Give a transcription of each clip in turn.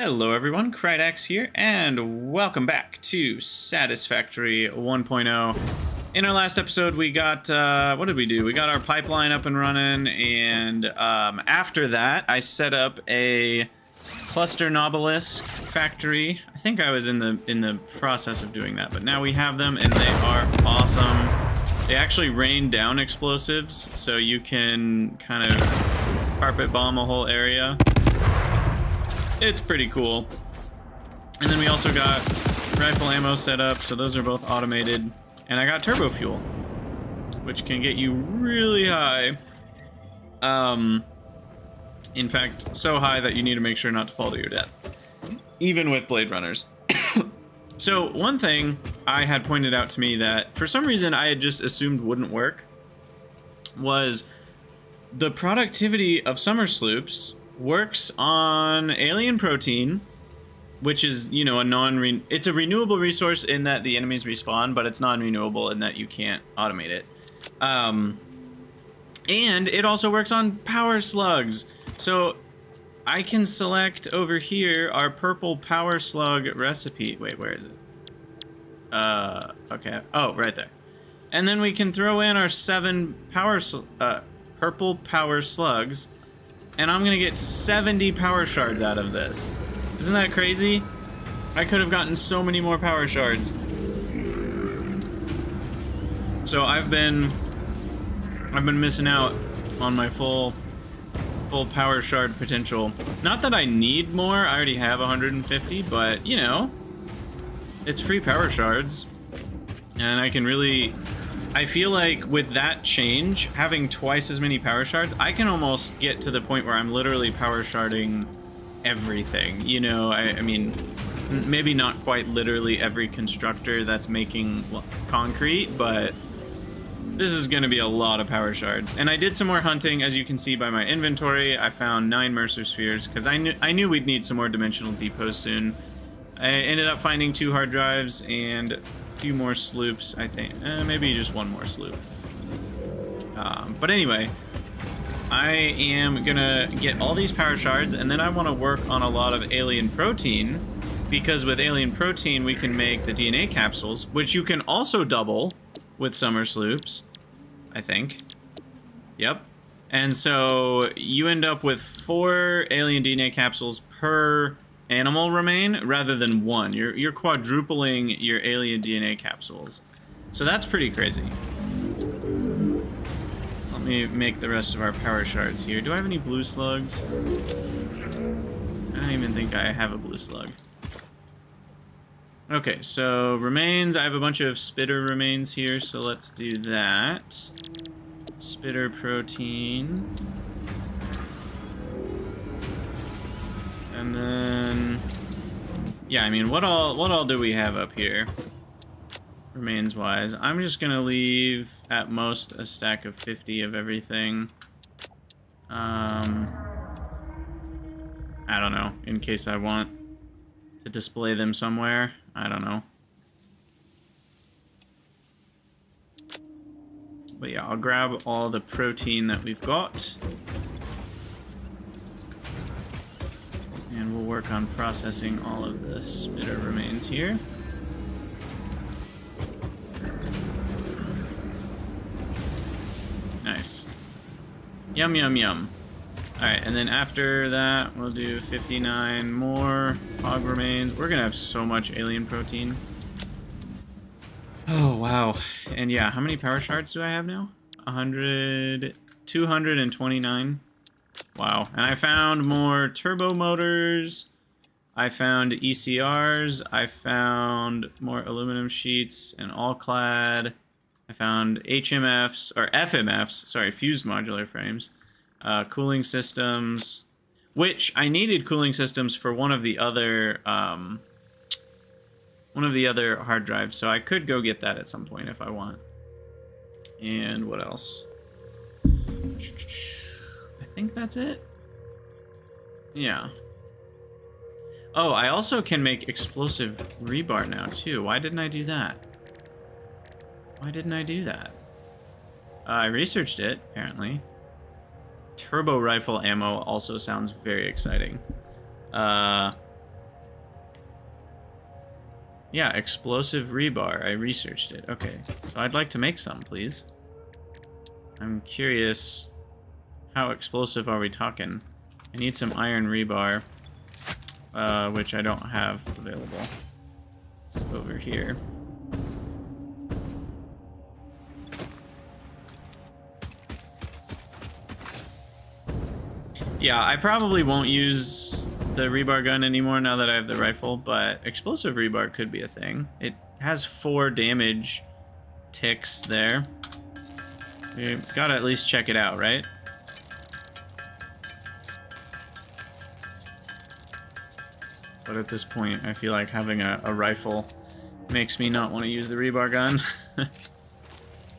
Hello everyone, Crydax here, and welcome back to Satisfactory 1.0. In our last episode, we got, what did we do? We got our pipeline up and running, and after that, I set up a cluster Nobelisk factory. I think I was in the process of doing that, but now we have them, and they are awesome. They actually rain down explosives, so you can kind of carpet bomb a whole area. It's pretty cool. And then we also got rifle ammo set up, so those are both automated. And I got turbo fuel, which can get you really high. In fact, so high that you need to make sure not to fall to your death, even with Blade Runners. So one thing I had pointed out to me that for some reason I had just assumed wouldn't work was the productivity of summer sloops works on alien protein, which is, you know, it's a renewable resource in that the enemies respawn, but it's non-renewable in that you can't automate it. And it also works on power slugs. So I can select over here our purple power slug recipe. Wait, where is it? Okay. Oh, right there. And then we can throw in our 7 purple power slugs, and I'm gonna get 70 power shards out of this. Isn't that crazy? I could have gotten so many more power shards. So I've been missing out on my full power shard potential. Not that I need more, I already have 150, but you know, it's free power shards. And I can really, I feel like with that change, having twice as many power shards, I can almost get to the point where I'm literally power sharding everything. You know, I mean, maybe not quite literally every constructor that's making concrete, but this is going to be a lot of power shards. And I did some more hunting, as you can see by my inventory. I found 9 Mercer Spheres, because I knew we'd need some more dimensional depots soon. I ended up finding 2 hard drives and few more sloops, I think. Maybe just one more sloop. But anyway, I am gonna get all these power shards, and then I want to work on a lot of alien protein, because with alien protein we can make the DNA capsules, which you can also double with summer sloops, I think. Yep. And so you end up with 4 alien DNA capsules per animal remain rather than one. You're quadrupling your alien DNA capsules. So that's pretty crazy. Let me make the rest of our power shards here. Do I have any blue slugs? I don't even think I have a blue slug. Okay, so remains. I have a bunch of spitter remains here, so let's do that. Spitter protein. And then, yeah, I mean, what all do we have up here, remains-wise? I'm just gonna leave at most a stack of 50 of everything. I don't know, in case I want to display them somewhere. I don't know. But yeah, I'll grab all the protein that we've got. And we'll work on processing all of the spitter remains here. Nice. Yum, yum, yum. Alright, and then after that, we'll do 59 more hog remains. We're gonna have so much alien protein. Oh, wow. And yeah, how many power shards do I have now? 100... 229. Wow, and I found more turbo motors, I found ECRs, I found more aluminum sheets and all clad, I found HMFs, or FMFs, sorry, fused modular frames, cooling systems, which I needed cooling systems for one of the other hard drives, so I could go get that at some point if I want. And what else? I think that's it. Yeah. Oh, I also can make explosive rebar now too. Why didn't I do that? Why didn't I do that? I researched it, apparently. Turbo rifle ammo also sounds very exciting. Yeah, explosive rebar. I researched it. Okay. So I'd like to make some, please. I'm curious, how explosive are we talking? I need some iron rebar, which I don't have available. It's over here. Yeah, I probably won't use the rebar gun anymore now that I have the rifle, but explosive rebar could be a thing. It has 4 damage ticks there. You gotta at least check it out, right? But at this point, I feel like having a rifle makes me not want to use the rebar gun.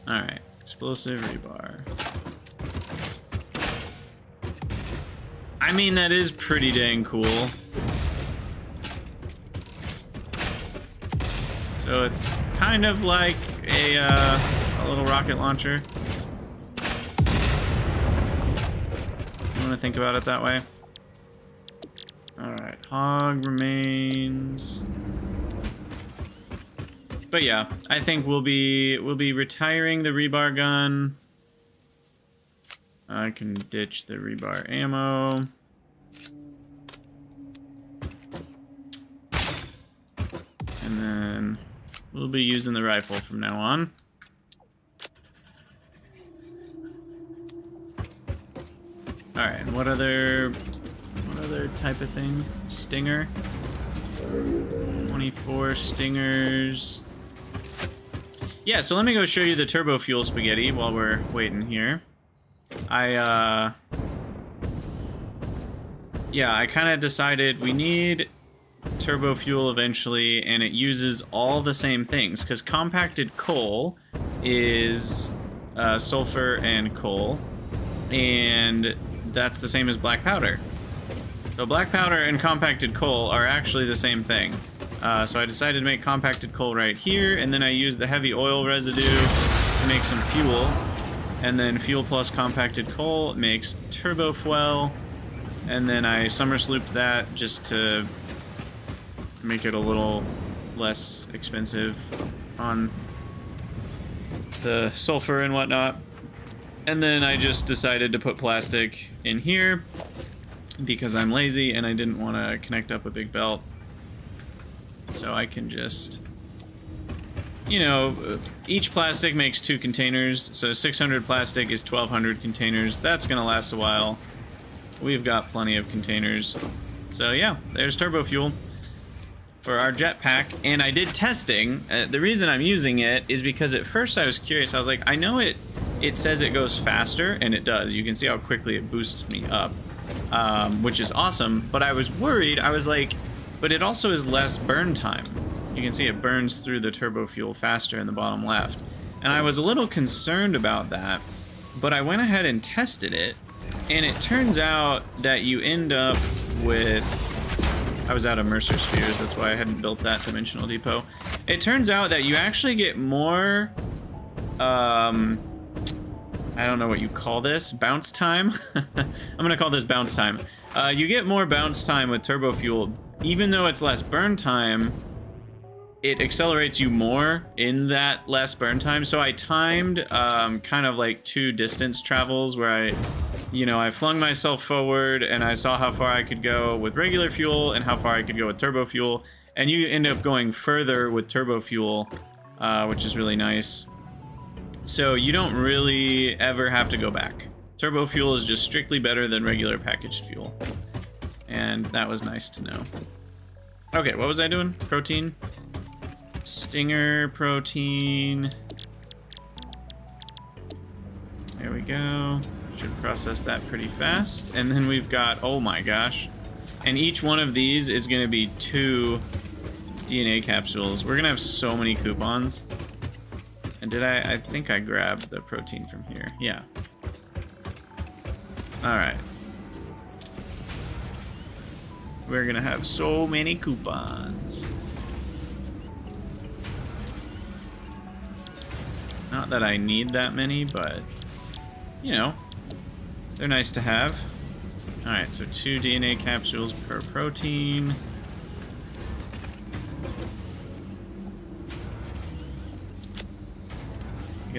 Alright, explosive rebar. I mean, that is pretty dang cool. So it's kind of like a little rocket launcher. You want to think about it that way? Alright, hog remains. But yeah, I think we'll be retiring the rebar gun. I can ditch the rebar ammo. And then we'll be using the rifle from now on. All right, and what other type of thing? Stinger. 24 stingers. Yeah, so let me go show you the turbo fuel spaghetti while we're waiting here. I kind of decided we need turbo fuel eventually, and it uses all the same things because compacted coal is sulfur and coal, and that's the same as black powder. So black powder and compacted coal are actually the same thing. So I decided to make compacted coal right here, and then I used the heavy oil residue to make some fuel, and then fuel plus compacted coal makes turbofuel, and then I summer-slooped that just to make it a little less expensive on the sulfur and whatnot. And then I just decided to put plastic in here because I'm lazy and I didn't want to connect up a big belt. So I can just, you know, each plastic makes 2 containers, so 600 plastic is 1,200 containers. That's gonna last a while. We've got plenty of containers. So yeah, there's turbo fuel for our jetpack, and I did testing. The reason I'm using it is because at first I was curious. I was like, I know it says it goes faster, and it does. You can see how quickly it boosts me up, which is awesome, but I was worried. I was like, but it also is less burn time. You can see it burns through the turbo fuel faster in the bottom left. And I was a little concerned about that, but I went ahead and tested it, and it turns out that you end up with... I was out of Mercer Spheres, that's why I hadn't built that dimensional depot. It turns out that you actually get more... I don't know what you call this. Bounce time? I'm gonna call this bounce time. You get more bounce time with turbo fuel. Even though it's less burn time, it accelerates you more in that less burn time. So I timed kind of like 2 distance travels where I flung myself forward and I saw how far I could go with regular fuel and how far I could go with turbo fuel. And you end up going further with turbo fuel, which is really nice. So you don't really ever have to go back. Turbo fuel is just strictly better than regular packaged fuel. And that was nice to know. Okay, what was I doing? Protein? Stinger protein. There we go. Should process that pretty fast. And then we've got, oh my gosh. And each one of these is going to be 2 DNA capsules. We're going to have so many coupons. And I think I grabbed the protein from here. Yeah. Alright. We're going to have so many coupons. Not that I need that many, but, you know, they're nice to have. Alright, so 2 DNA capsules per protein.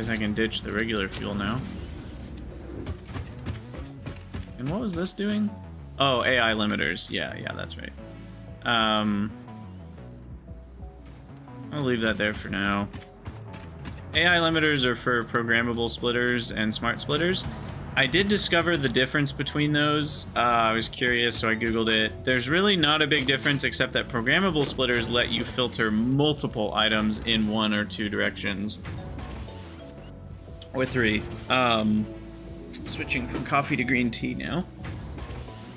guess I can ditch the regular fuel now. And what was this doing? Oh, AI limiters. Yeah, that's right. I'll leave that there for now. AI limiters are for programmable splitters and smart splitters. I did discover the difference between those. I was curious, so I Googled it. There's really not a big difference, except that programmable splitters let you filter multiple items in one or two directions. Or three. Switching from coffee to green tea now.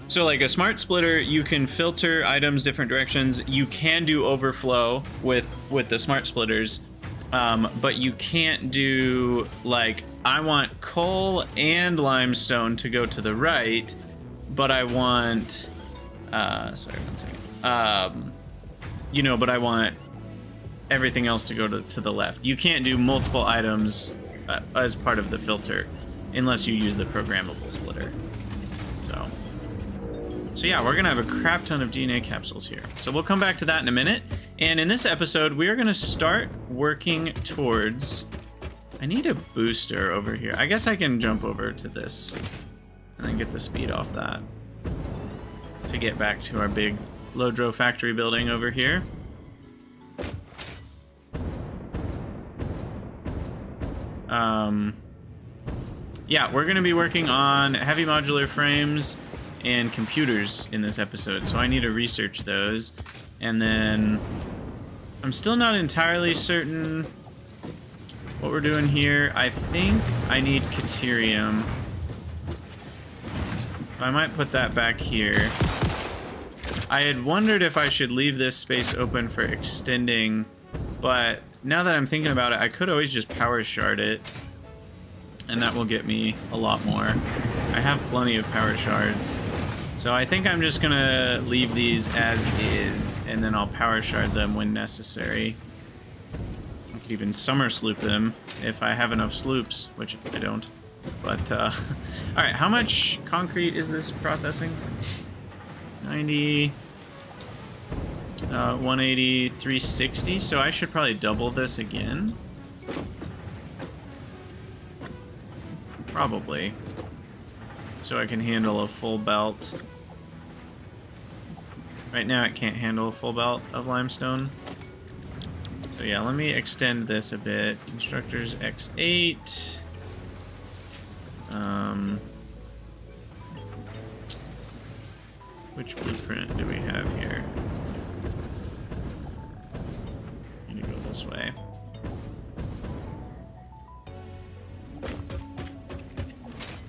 So like a smart splitter, you can filter items different directions. You can do overflow with the smart splitters, but you can't do like, I want coal and limestone to go to the right, but I want, sorry, 1 second. You know, but I want everything else to go to the left. You can't do multiple items as part of the filter unless you use the programmable splitter. So yeah, we're gonna have a crap ton of DNA capsules here. So we'll come back to that in a minute. And in this episode, we are gonna start working towards... I need a booster over here. I guess I can jump over to this and then get the speed off that to get back to our big Lodro factory building over here. Yeah, we're gonna be working on heavy modular frames and computers in this episode, so I need to research those. And then I'm still not entirely certain what we're doing here. I think I need Caterium. I might put that back here. I had wondered if I should leave this space open for extending, but now that I'm thinking about it, I could always just power shard it, and that will get me a lot more. I have plenty of power shards. So I think I'm just gonna leave these as is, and then I'll power shard them when necessary. I could even summer sloop them if I have enough sloops, which I don't. But, all right, how much concrete is this processing? 90, 180, 360, so I should probably double this again. Probably. So I can handle a full belt. Right now it can't handle a full belt of limestone. So yeah, let me extend this a bit. Constructors X8. Which blueprint do we have here? I need to go this way.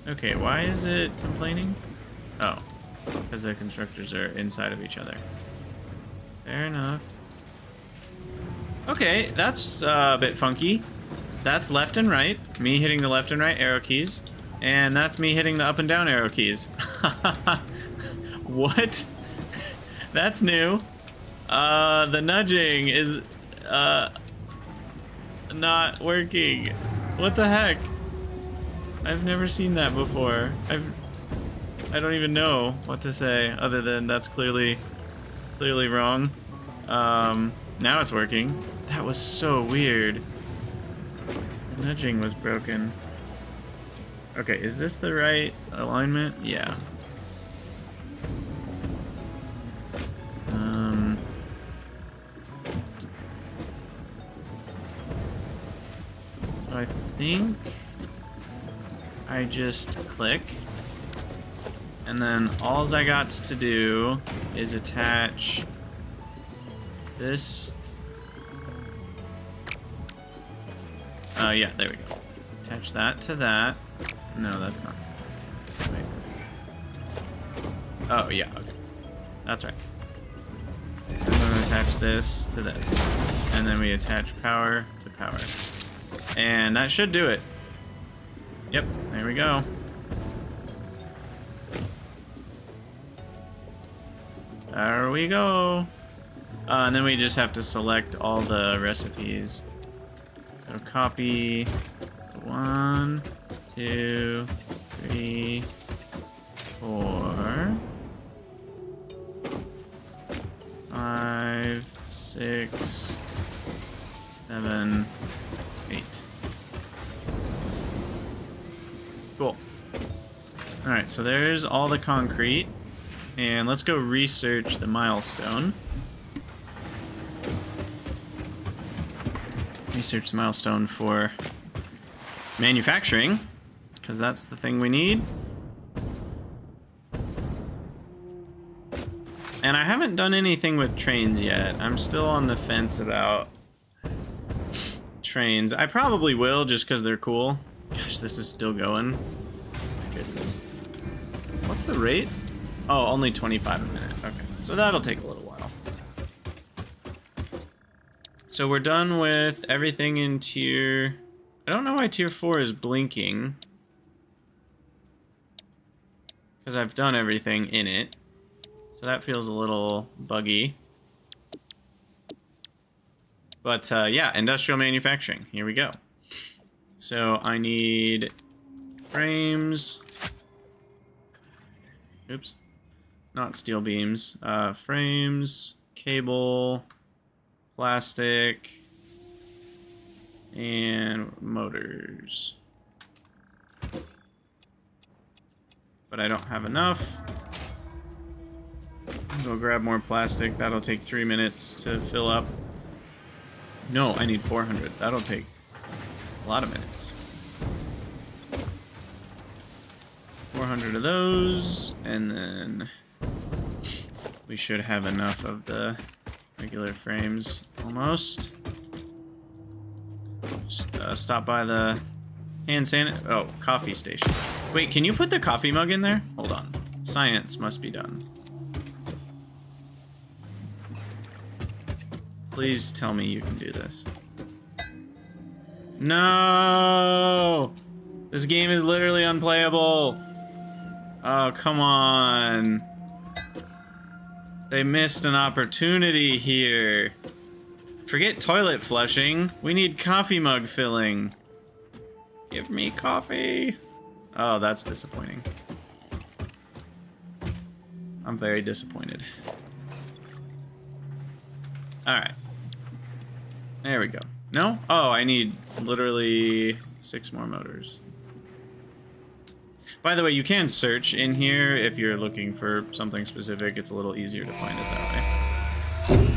Okay, why is it complaining? Oh, because the constructors are inside of each other. Fair enough. Okay, that's a bit funky. That's left and right. Me hitting the left and right arrow keys. And that's me hitting the up and down arrow keys. What? That's new. The nudging is not working. What the heck? I've never seen that before. I don't even know what to say other than that's clearly wrong. Now it's working. That was so weird. The nudging was broken. Okay, is this the right alignment? Yeah. So I think I just click, and then alls I got to do is attach this. Yeah, there we go. Attach that to that. No, that's not. Wait. Oh, yeah, okay. That's right. I'm gonna attach this to this, and then we attach power to power. And that should do it. Yep, there we go. There we go. And then we just have to select all the recipes. So copy 1, 2, 3, 4, 5, 6, 7, 8. Alright, so there's all the concrete. And let's go research the milestone. Research the milestone for manufacturing, because that's the thing we need. And I haven't done anything with trains yet. I'm still on the fence about trains. I probably will, just because they're cool. Gosh, this is still going. My goodness. What's the rate? Oh, only 25 a minute. Okay, so that'll take a little while. So we're done with everything in tier... I don't know why tier 4 is blinking, because I've done everything in it. So that feels a little buggy. But yeah, industrial manufacturing. Here we go. So I need frames. Oops. Not steel beams. Frames, cable, plastic, and motors. But I don't have enough. Go grab more plastic. That'll take 3 minutes to fill up. No, I need 400. That'll take a lot of minutes. 400 of those, and then we should have enough of the regular frames almost. Just, stop by the hand sanitizer. Oh, coffee station. Wait, can you put the coffee mug in there? Hold on. Science must be done. Please tell me you can do this. No! This game is literally unplayable. Oh, come on. They missed an opportunity here. Forget toilet flushing. We need coffee mug filling. Give me coffee. Oh, that's disappointing. I'm very disappointed. All right. There we go. No? Oh, I need literally 6 more motors. By the way, you can search in here if you're looking for something specific. It's a little easier to find it that way.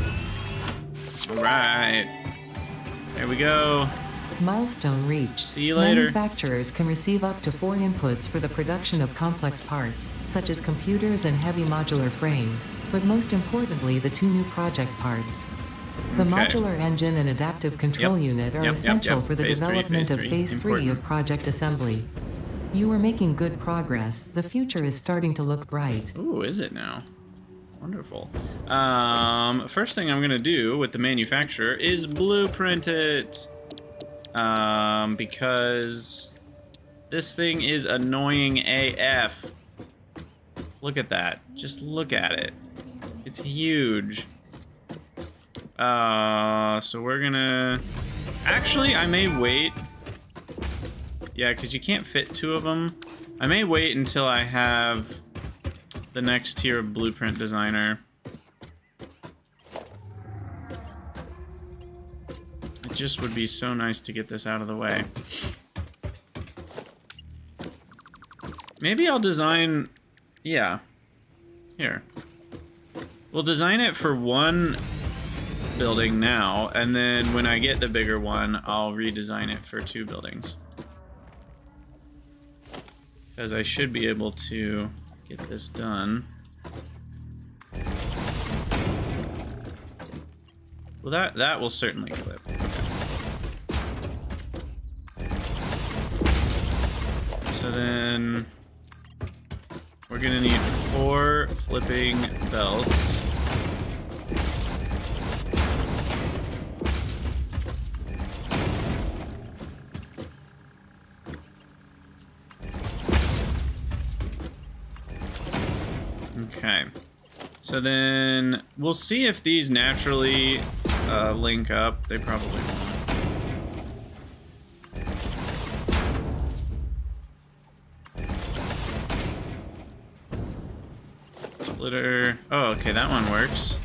All right. There we go. Milestone reached. See you later. Manufacturers can receive up to 4 inputs for the production of complex parts, such as computers and heavy modular frames, but most importantly the 2 new project parts. The modular engine and adaptive control unit are essential for the development of Phase 3 of project assembly. You are making good progress. The future is starting to look bright. Ooh, is it now? Wonderful. First thing I'm going to do with the manufacturer is blueprint it. Because this thing is annoying AF. Look at that. Just look at it. It's huge. So we're gonna... Actually, I may wait. Yeah, because you can't fit 2 of them. I may wait until I have the next tier of blueprint designer. It just would be so nice to get this out of the way. Maybe I'll design... Yeah. Here. We'll design it for one... building now, and then when I get the bigger one, I'll redesign it for 2 buildings. Because I should be able to get this done. Well, that will certainly clip. So then we're gonna need 4 flipping belts. Okay, so then we'll see if these naturally link up. They probably won't. Splitter. Oh, okay, that one works.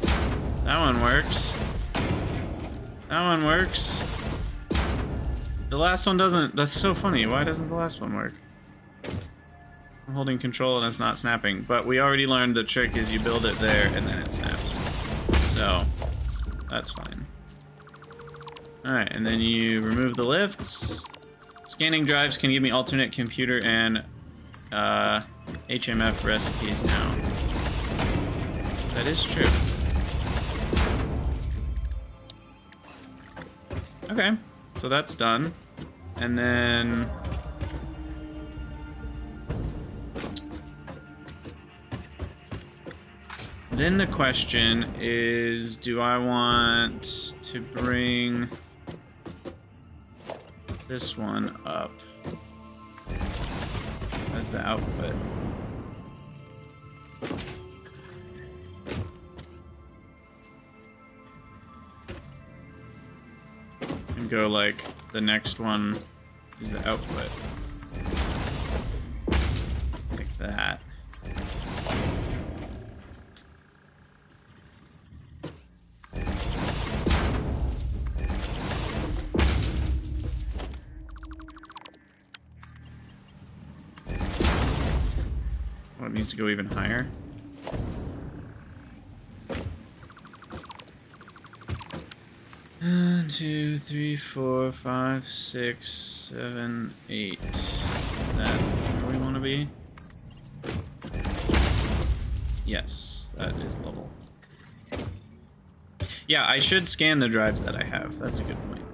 That one works. That one works. The last one doesn't. That's so funny. Why doesn't the last one work? I'm holding control and it's not snapping, but we already learned the trick is you build it there and then it snaps. So, that's fine. Alright, and then you remove the lifts. Scanning drives can give me alternate computer and HMF recipes now. That is true. Okay, so that's done. And then... then the question is, do I want to bring this one up as the output? And go like, the next one is the output. Like that. To go even higher. One, 2, 3, 4, 5, 6, 7, 8. Is that where we want to be? Yes, that is level. Yeah, I should scan the drives that I have. That's a good point.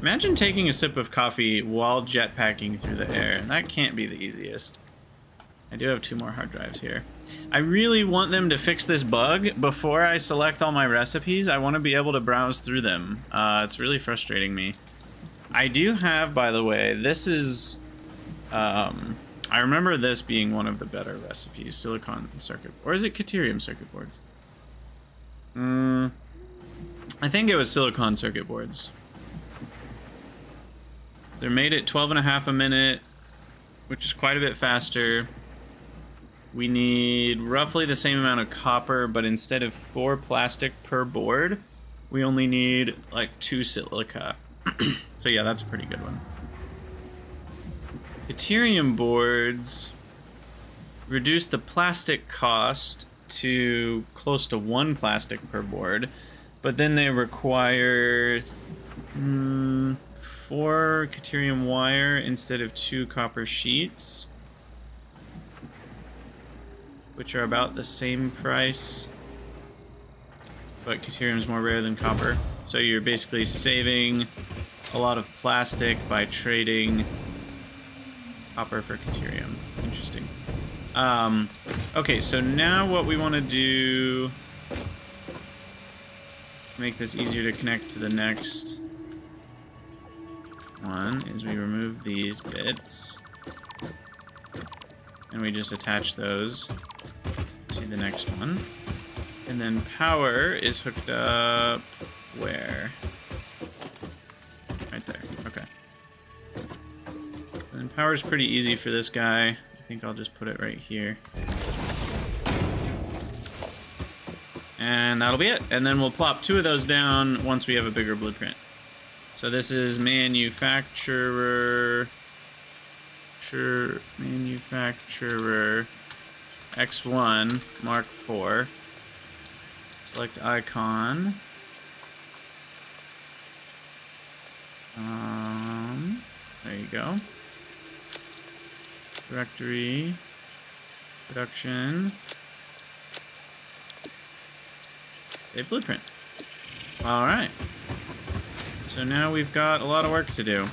Imagine taking a sip of coffee while jetpacking through the air. That can't be the easiest. I do have 2 more hard drives here. I really want them to fix this bug. Before I select all my recipes, I want to be able to browse through them. It's really frustrating me. I do have, by the way, this is... I remember this being one of the better recipes. Silicon circuit... or is it Caterium circuit boards? I think it was silicon circuit boards. They're made at 12.5 a minute, which is quite a bit faster. We need roughly the same amount of copper, but instead of 4 plastic per board, we only need like 2 silica. So yeah, that's a pretty good one. Caterium boards reduce the plastic cost to close to 1 plastic per board, but then they require 4 caterium wire instead of 2 copper sheets, which are about the same price, but caterium is more rare than copper. So you're basically saving a lot of plastic by trading copper for caterium. Interesting. Okay, so now what we want to do to make this easier to connect to the next one is we remove these bits and we just attach those to the next one. And then power is hooked up where? Right there, okay. And power is pretty easy for this guy. I think I'll just put it right here. And that'll be it. And then we'll plop 2 of those down once we have a bigger blueprint. So this is manufacturer X1 Mark IV. Select icon. There you go. Directory, production, a blueprint. All right. So now we've got a lot of work to do.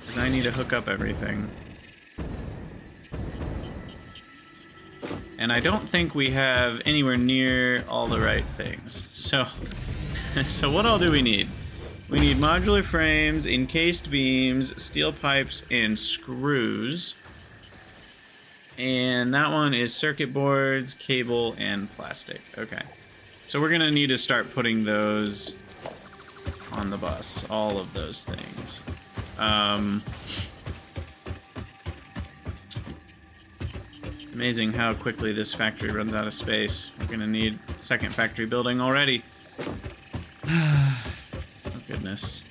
Because I need to hook up everything. And I don't think we have anywhere near all the right things. So, so what all do we need? We need modular frames, encased beams, steel pipes, and screws. And that one is circuit boards, cable, and plastic. Okay. So we're gonna need to start putting those on the bus, all of those things. Amazing how quickly this factory runs out of space. We're gonna need a second factory building already. Oh goodness.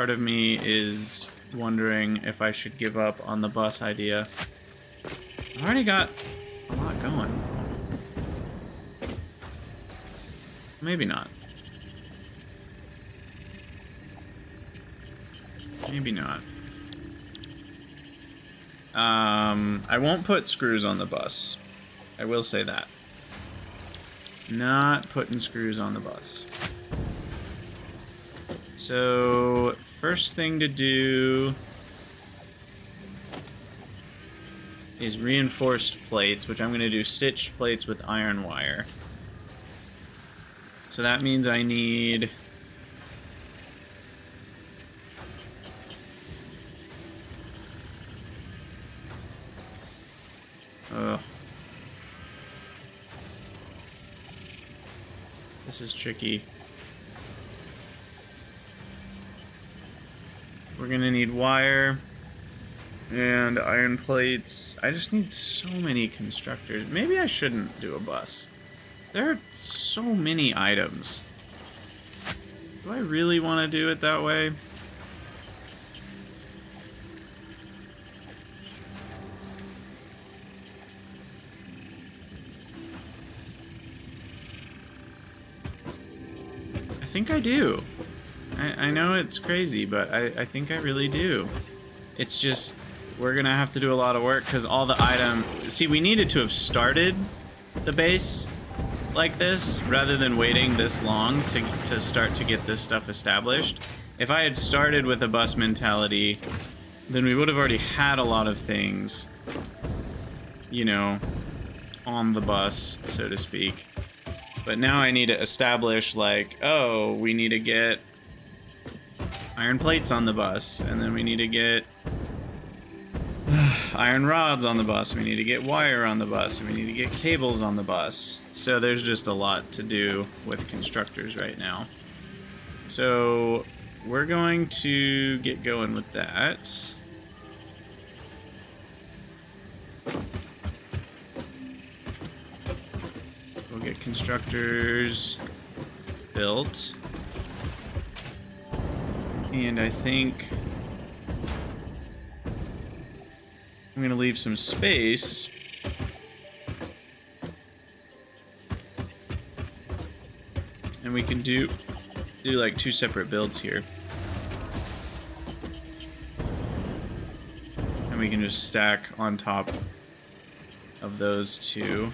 Part of me is wondering if I should give up on the bus idea. I already got a lot going. Maybe not. Maybe not. I won't put screws on the bus. I will say that. Not putting screws on the bus. So, first thing to do is reinforced plates, which I'm going to do stitched plates with iron wire. So that means I need this is tricky. We're gonna need wire and iron plates. I just need so many constructors. Maybe I shouldn't do a bus. There are so many items. Do I really want to do it that way? I think I do. I know it's crazy, but I think I really do. It's just, we're gonna have to do a lot of work because all the items... See, we needed to have started the base like this, rather than waiting this long to start to get this stuff established. If I had started with a bus mentality, then we would have already had a lot of things, you know, on the bus, so to speak. But now I need to establish, like, oh, we need to get iron plates on the bus, and then we need to get iron rods on the bus, we need to get wire on the bus, we need to get cables on the bus. So there's just a lot to do with constructors right now. So we're going to get going with that. We'll get constructors built. And I think I'm gonna leave some space and we can do like two separate builds here, and we can just stack on top of those two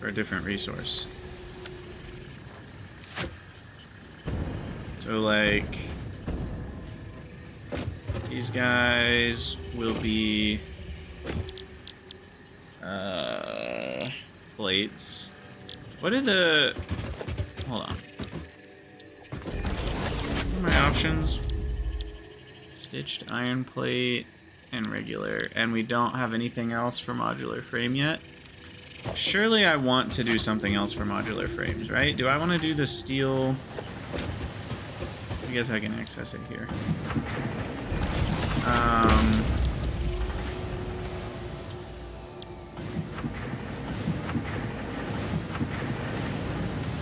for a different resource. So like these guys will be plates. What are the... Hold on. What are my options? Stitched iron plate and regular. And we don't have anything else for modular frame yet. Surely I want to do something else for modular frames, right? Do I want to do the steel? I guess I can access it here.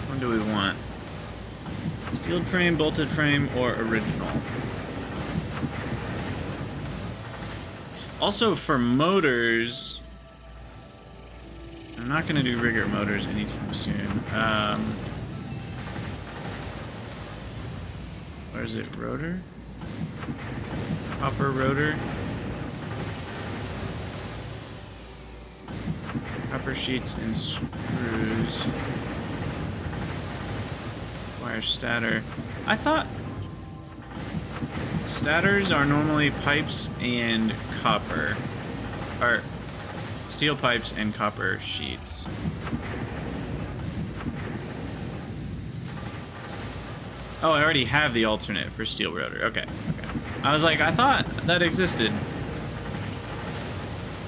What do we want? Steeled frame, bolted frame, or original? Also for motors, I'm not gonna do rigger motors anytime soon. Or is it rotor? Copper rotor. Copper sheets and screws. Wire stator. I thought stators are normally pipes and copper. Or steel pipes and copper sheets. Oh, I already have the alternate for steel rotor. Okay. Okay. I was like, I thought that existed.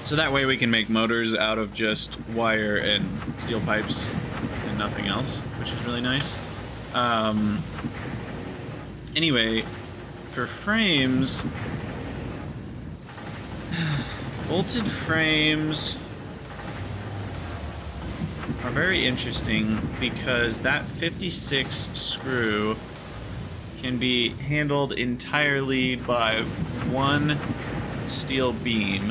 So that way we can make motors out of just wire and steel pipes and nothing else, which is really nice. Anyway, for frames, bolted frames are very interesting because that 56 screw can be handled entirely by one steel beam,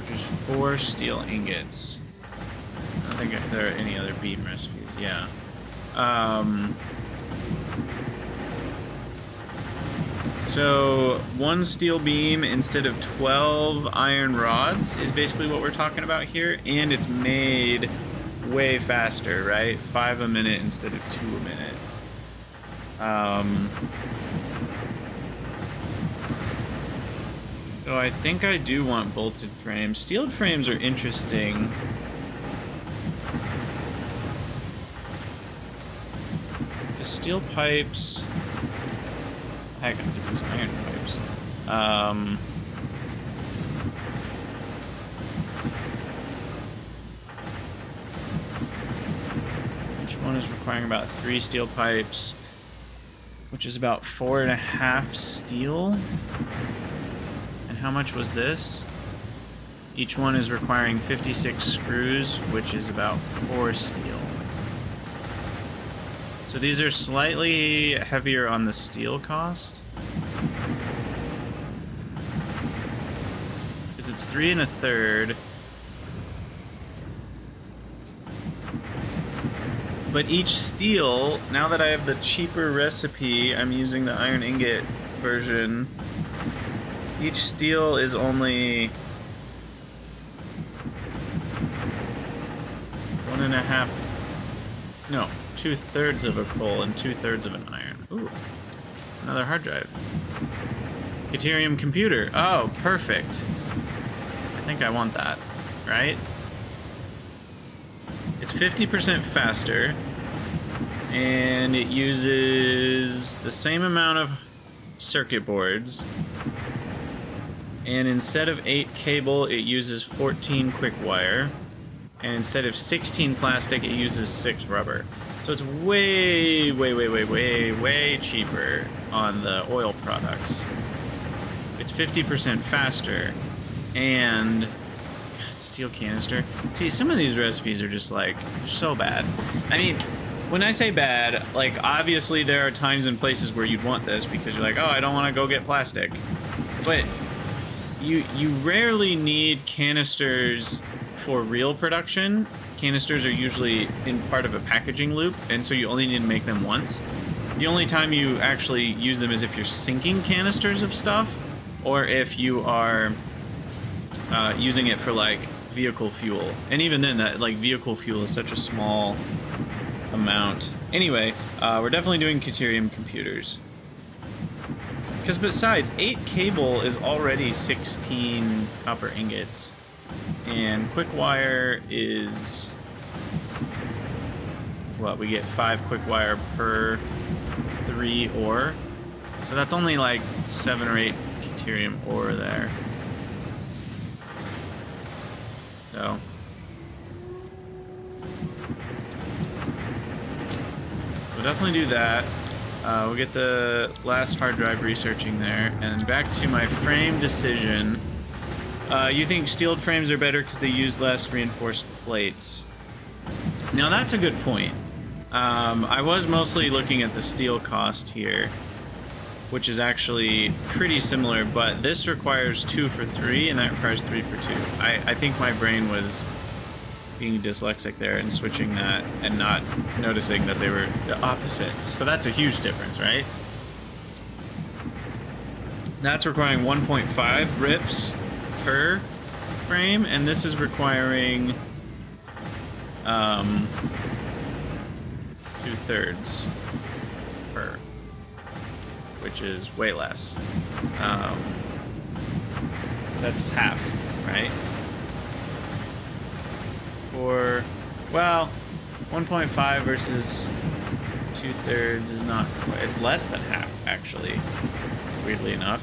which is 4 steel ingots. I don't think there are any other beam recipes, yeah. So 1 steel beam instead of 12 iron rods is basically what we're talking about here, and it's made way faster, right? 5 a minute instead of 2 a minute. So I think I do want bolted frames. Steeled frames are interesting. The steel pipes... Heck, I think these iron pipes. Each one is requiring about 3 steel pipes, which is about 4.5 steel. And how much was this? Each one is requiring 56 screws, which is about 4 steel. So these are slightly heavier on the steel cost. Because it's 3 1/3. But each steel, now that I have the cheaper recipe, I'm using the iron ingot version. Each steel is only 1.5, no. 2/3 of a coal and 2/3 of an iron. Ooh, another hard drive. Caterium computer. Oh, perfect. I think I want that, right? It's 50% faster, and it uses the same amount of circuit boards, and instead of 8 cable, it uses 14 quick wire, and instead of 16 plastic, it uses 6 rubber. So it's way, way, way, way, way, way cheaper on the oil products. It's 50% faster, and God, steel canister. See, some of these recipes are just like so bad. I mean, when I say bad, like obviously there are times and places where you'd want this because you're like, oh, I don't want to go get plastic, but you rarely need canisters for real production. Canisters are usually in part of a packaging loop, and so you only need to make them once. The only time you actually use them is if you're sinking canisters of stuff, or if you are using it for like vehicle fuel. And even then, that like vehicle fuel is such a small amount. Anyway, we're definitely doing Caterium computers. Because besides, 8 cable is already 16 copper ingots. And quick wire is what we get 5 quick wire per 3 ore, so that's only like 7 or 8 caterium ore there. So we'll definitely do that. We'll get the last hard drive researching there, and back to my frame decision. You think steeled frames are better because they use less reinforced plates. Now that's a good point. I was mostly looking at the steel cost here, which is actually pretty similar, but this requires 2 for 3 and that requires 3 for 2. I think my brain was being dyslexic there and switching that and not noticing that they were the opposite. So that's a huge difference, right? That's requiring 1.5 rips per frame, and this is requiring 2/3 per, which is way less. That's half, right? Or, well, 1.5 versus 2/3 is not quite, it's less than half, actually, weirdly enough.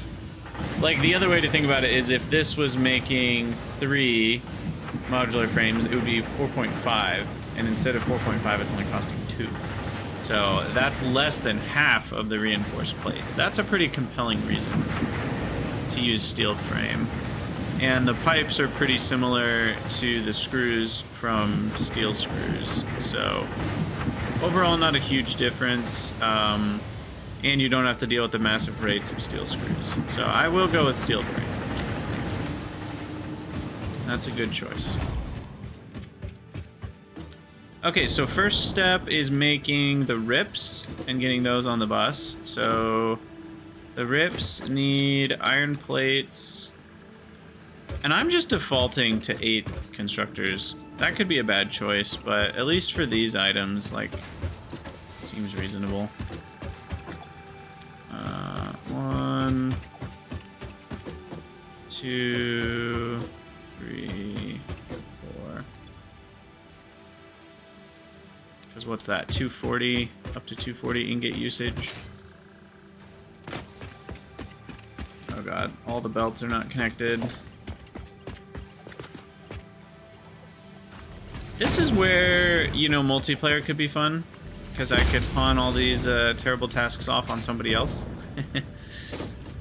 Like, the other way to think about it is if this was making 3 modular frames, it would be 4.5, and instead of 4.5, it's only costing 2. So that's less than half of the reinforced plates. That's a pretty compelling reason to use steel frame. And the pipes are pretty similar to the screws from steel screws, so Overall, not a huge difference, and you don't have to deal with the massive rates of steel screws. So I will go with steel frame. That's a good choice. Okay, so first step is making the rips and getting those on the bus. So the rips need iron plates. And I'm just defaulting to 8 constructors. That could be a bad choice, but at least for these items, like, it seems reasonable. 1, 2, 3, 4. Because what's that? 240, up to 240 ingot usage. Oh god, all the belts are not connected. This is where, you know, multiplayer could be fun, because I could pawn all these terrible tasks off on somebody else.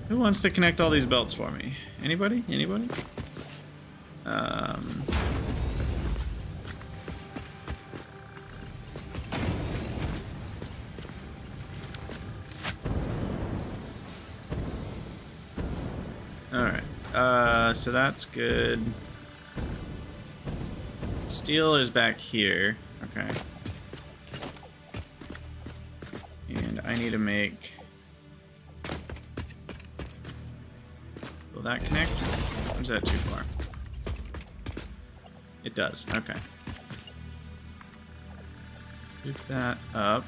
Who wants to connect all these belts for me? Anybody? Anybody? All right. So that's good. Steel is back here. Okay. And I need to make... Will that connect? Or is that too far? It does. Okay. Scoop that up.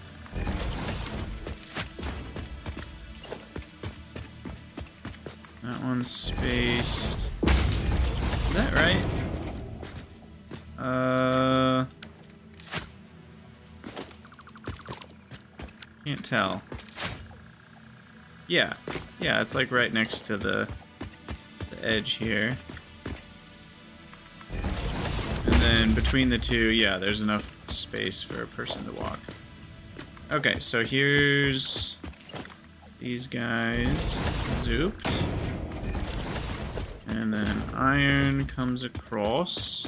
That one's spaced. Is that right? Can't tell. Yeah. Yeah, it's like right next to the edge here. And then between the two, yeah, there's enough space for a person to walk. Okay, so here's these guys zooped. And then iron comes across.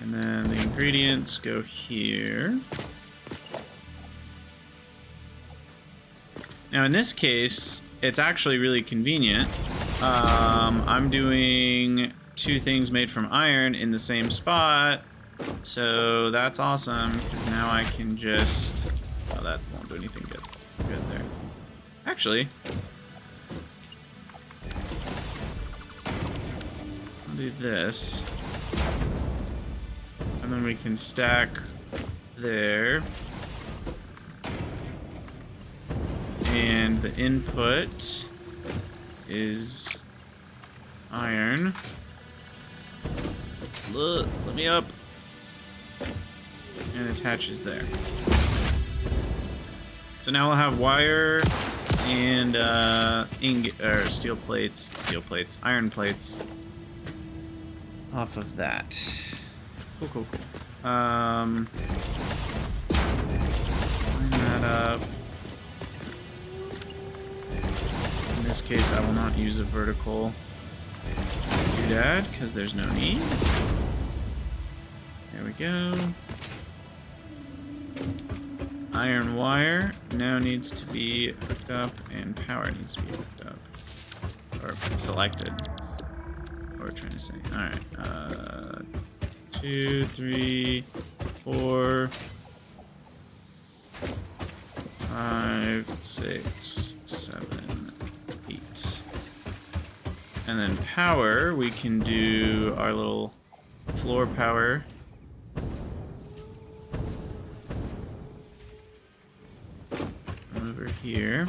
And then the ingredients go here. Now in this case, it's actually really convenient. I'm doing 2 things made from iron in the same spot. So that's awesome, because now I can just... Oh, that won't do anything good there. Actually, I'll do this. And then we can stack there. And the input is iron. Look, let me up. And attaches there. So now we'll have wire and steel plates, iron plates off of that. Cool, cool, cool. Line that up. In this case, I will not use a vertical doodad because there's no need. There we go. Iron wire now needs to be hooked up, and power needs to be hooked up or selected. That's what we're trying to say. All right. 2, 3, 4, 5, 6, 7, 8. And then power, we can do our little floor power. Over here.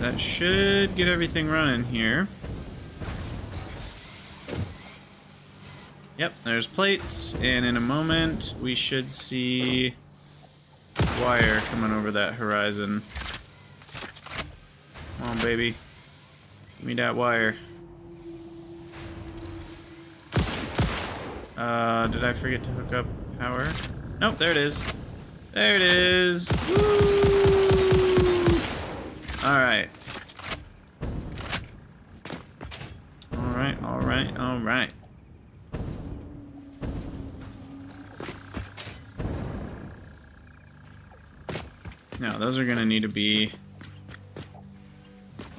That should get everything running here. Yep, there's plates, and in a moment we should see wire coming over that horizon. Come on, baby. Give me that wire. Did I forget to hook up power? Nope, there it is. There it is. Woo! Alright. Alright, alright, alright. Now, those are going to need to be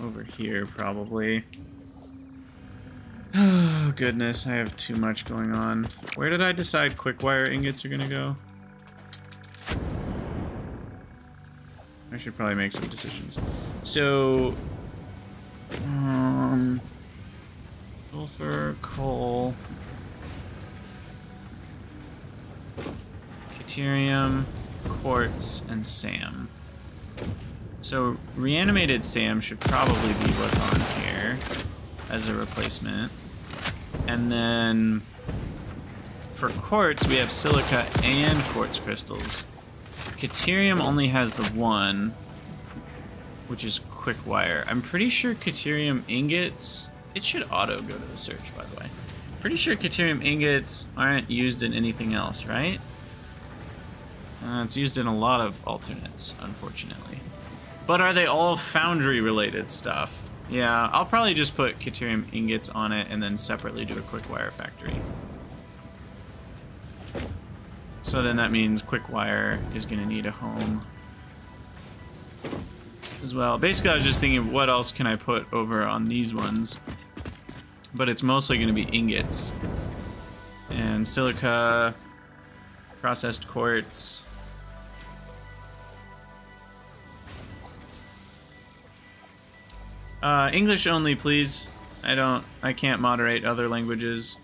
over here, probably. Oh, goodness, I have too much going on. Where did I decide quickwire ingots are going to go? I should probably make some decisions. So, sulfur, coal, caterium, quartz, and SAM. So reanimated SAM should probably be what's on here as a replacement. And then for quartz, we have silica and quartz crystals. Caterium only has the one, which is quick wire. I'm pretty sure caterium ingots, it should auto go to the search, by the way. Pretty sure caterium ingots aren't used in anything else, right? It's used in a lot of alternates, unfortunately. But are they all foundry-related stuff? Yeah, I'll probably just put caterium ingots on it and then separately do a quick wire factory. So then that means quick wire is going to need a home as well. Basically, I was just thinking, what else can I put over on these ones? But it's mostly going to be ingots. And silica, processed quartz. English only, please. I can't moderate other languages.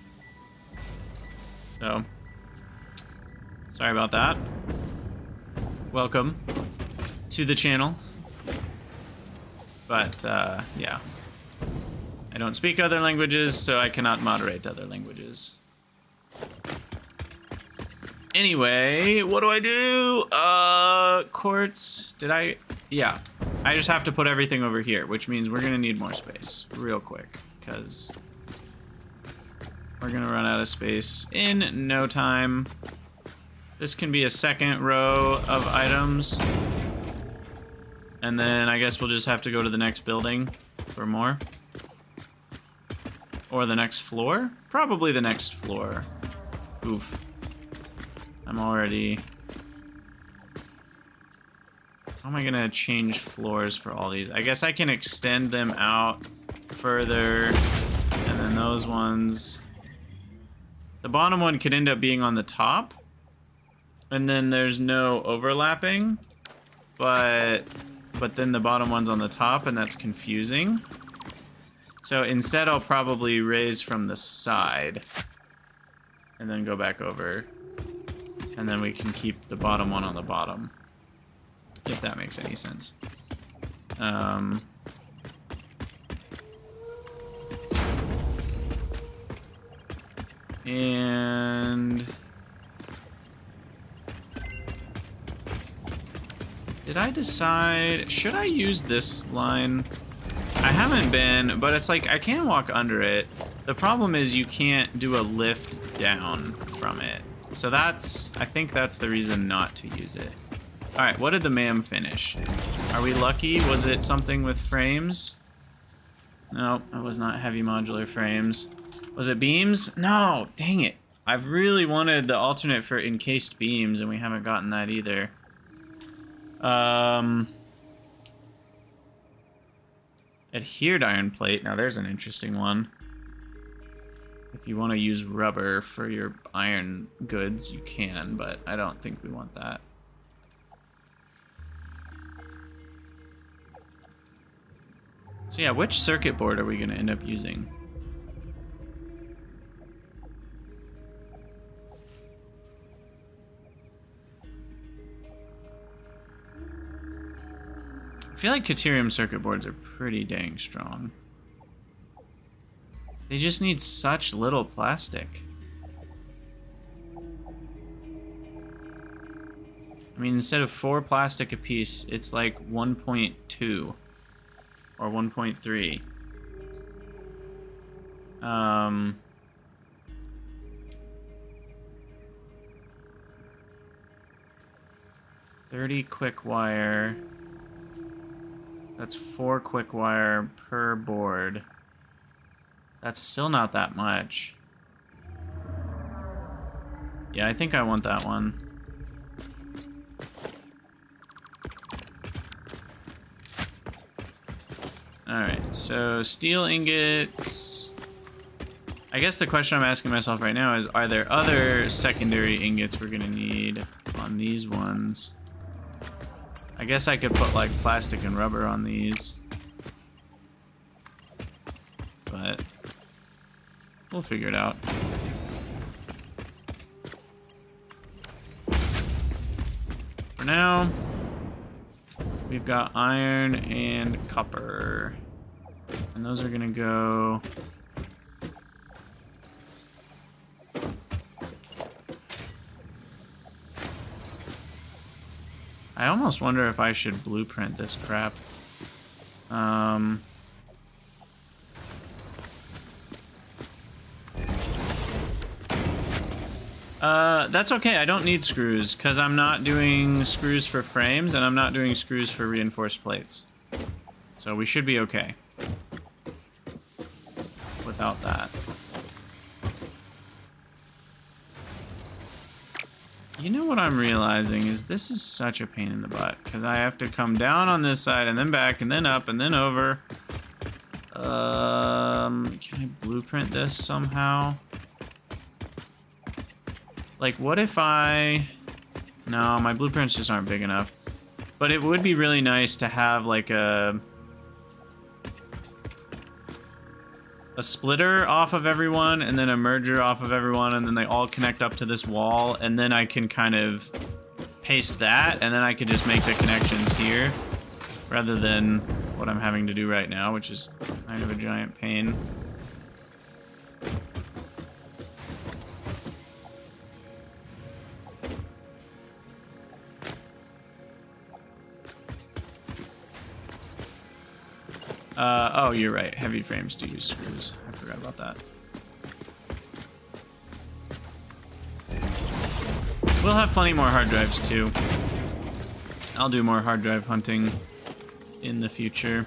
So, sorry about that. Welcome to the channel. But, yeah. I don't speak other languages, so I cannot moderate other languages. Anyway, what do I do? Quartz, did I? Yeah. I just have to put everything over here, which means we're gonna need more space real quick, because we're gonna run out of space in no time. This can be a second row of items. And then I guess we'll just have to go to the next building for more. Or the next floor? Probably the next floor. Oof. I'm already... How am I gonna change floors for all these? I guess I can extend them out further, and then those ones. The bottom one could end up being on the top, and then there's no overlapping, but then the bottom one's on the top, and that's confusing. So instead, I'll probably raise from the side, and then go back over, and then we can keep the bottom one on the bottom. If that makes any sense. And... Did I decide... Should I use this line? I haven't been, but it's like I can walk under it. The problem is you can't do a lift down from it. So that's... I think that's the reason not to use it. Alright, what did the MAM finish? Are we lucky? Was it something with frames? No, it was not heavy modular frames. Was it beams? No, dang it. I've really wanted the alternate for encased beams, and we haven't gotten that either. Adhered iron plate. Now there's an interesting one. If you want to use rubber for your iron goods, you can, but I don't think we want that. So yeah, which circuit board are we going to end up using? I feel like caterium circuit boards are pretty dang strong. They just need such little plastic. I mean, instead of 4 plastic a piece, it's like 1.2. Or 1.3. 30 quick wire. That's 4 quick wire per board. That's still not that much. Yeah, I think I want that one. Alright, so steel ingots. I guess the question I'm asking myself right now is, are there other secondary ingots we're gonna need on these ones? I guess I could put like plastic and rubber on these. But we'll figure it out. For now, we've got iron and copper. And those are gonna go I almost wonder if I should blueprint this crap. That's okay, I don't need screws, because I'm not doing screws for frames, and I'm not doing screws for reinforced plates. So we should be okay without that. You know what I'm realizing is this is such a pain in the butt, because I have to come down on this side, and then back, and then up, and then over. Can I blueprint this somehow? Like, what if I... No, my blueprints just aren't big enough. But it would be really nice to have, like, a splitter off of everyone, and then a merger off of everyone, and then they all connect up to this wall, and then I can kind of paste that, and then I can just make the connections here, rather than what I'm having to do right now, which is kind of a giant pain. Oh, you're right. Heavy frames do use screws. I forgot about that. We'll have plenty more hard drives, too. I'll do more hard drive hunting in the future.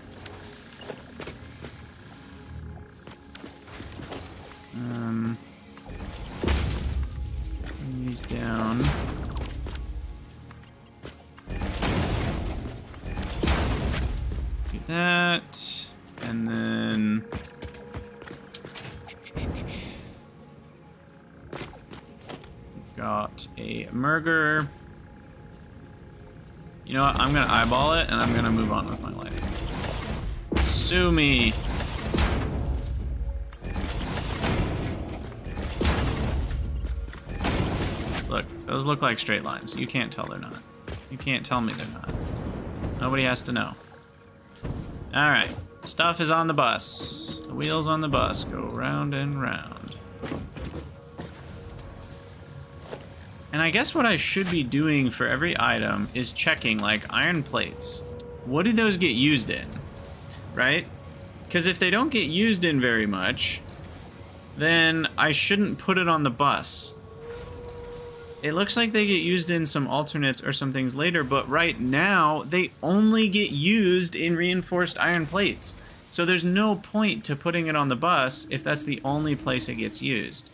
Bring these down. Do that. And then we've got a merger. You know what? I'm gonna eyeball it and I'm gonna move on with my life. Sue me. Look, those look like straight lines. You can't tell they're not. You can't tell me they're not. Nobody has to know. All right. Stuff is on the bus. The wheels on the bus go round and round. And I guess what I should be doing for every item is checking, like, iron plates. What do those get used in? Right? Because if they don't get used in very much, then I shouldn't put it on the bus. It looks like they get used in some alternates or some things later, but right now, they only get used in reinforced iron plates. So there's no point to putting it on the bus if that's the only place it gets used.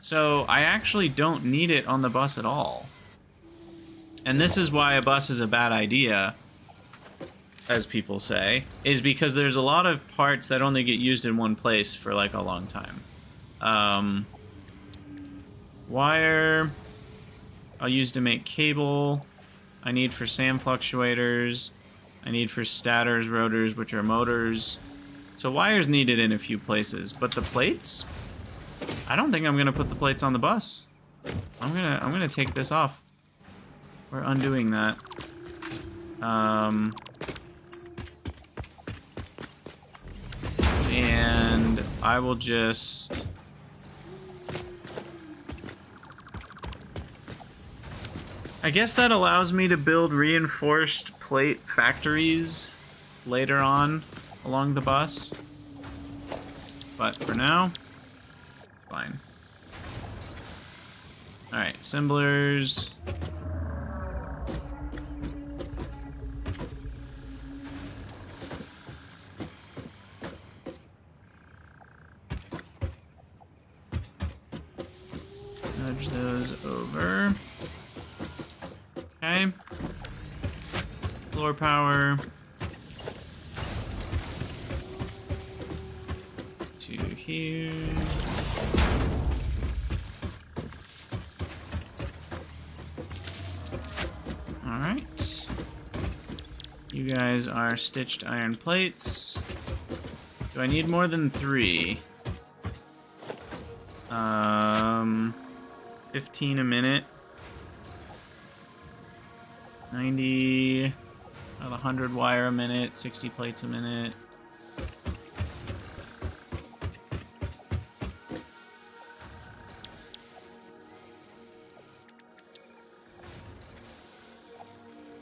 So I actually don't need it on the bus at all. And this is why a bus is a bad idea, as people say, is because there's a lot of parts that only get used in one place for, like, a long time. Wire, I'll use to make cable. I need for SAM fluctuators. I need for stators, rotors, which are motors. So wire's needed in a few places, but the plates? I don't think I'm gonna put the plates on the bus. I'm gonna take this off. We're undoing that. And I will just. I guess that allows me to build reinforced plate factories later on along the bus. But for now, it's fine. Alright, assemblers. Okay. Floor power. To here. Alright. You guys are stitched iron plates. Do I need more than 3? 15 a minute. 90, about 100 wire a minute, 60 plates a minute.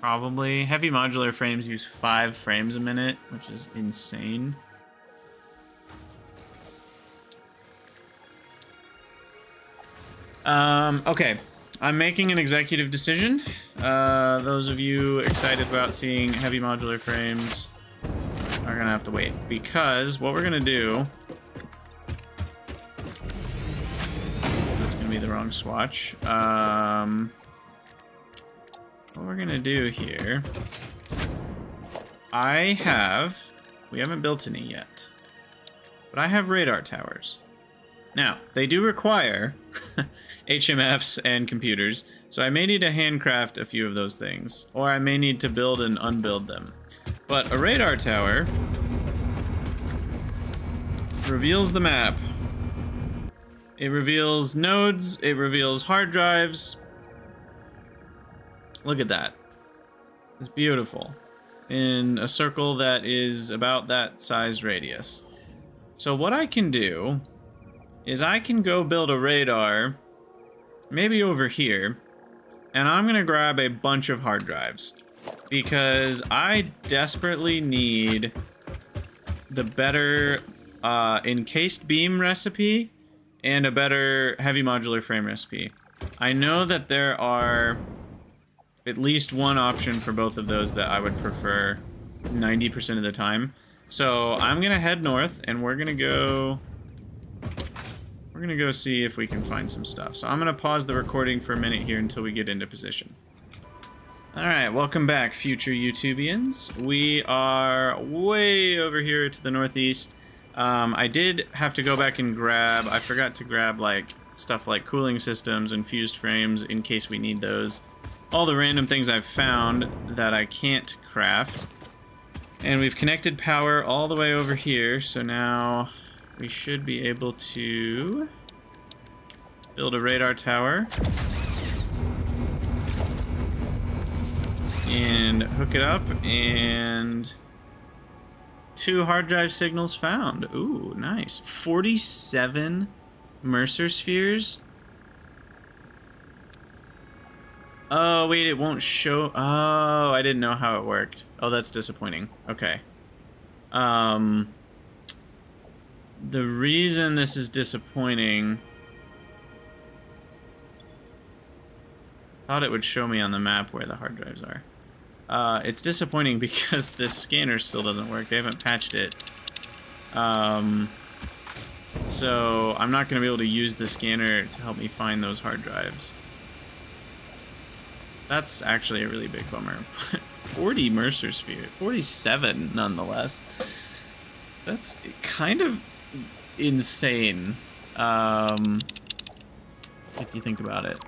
Probably. Heavy modular frames use 5 frames a minute, which is insane. Okay. I'm making an executive decision. Those of you excited about seeing heavy modular frames are gonna have to wait, because what we're gonna do... That's gonna be the wrong swatch. What we're gonna do here... We haven't built any yet. But I have radar towers. Now, they do require HMFs and computers, so I may need to handcraft a few of those things, or I may need to build and unbuild them. But a radar tower reveals the map. It reveals nodes, it reveals hard drives. Look at that. It's beautiful. In a circle that is about that size radius. So what I can do is I can go build a radar, maybe over here, and I'm gonna grab a bunch of hard drives because I desperately need the better encased beam recipe and a better heavy modular frame recipe. I know that there are at least one option for both of those that I would prefer 90% of the time. So I'm gonna head north and we're gonna go see if we can find some stuff. So I'm gonna pause the recording for a minute here until we get into position. All right, welcome back, future YouTubians. We are way over here to the northeast. I did have to go back and grab, I forgot to grab like stuff like cooling systems and fused frames in case we need those. All the random things I've found that I can't craft. And we've connected power all the way over here, so now we should be able to build a radar tower and hook it up, and 2 hard drive signals found. Ooh, nice. 47 Mercer Spheres. Oh, wait, it won't show. Oh, I didn't know how it worked. Oh, that's disappointing. Okay. The reason this is disappointing... I thought it would show me on the map where the hard drives are. It's disappointing because this scanner still doesn't work. They haven't patched it. So I'm not going to be able to use the scanner to help me find those hard drives. That's actually a really big bummer. 40 Mercer Sphere. 47 nonetheless. That's kind of... insane, if you think about it.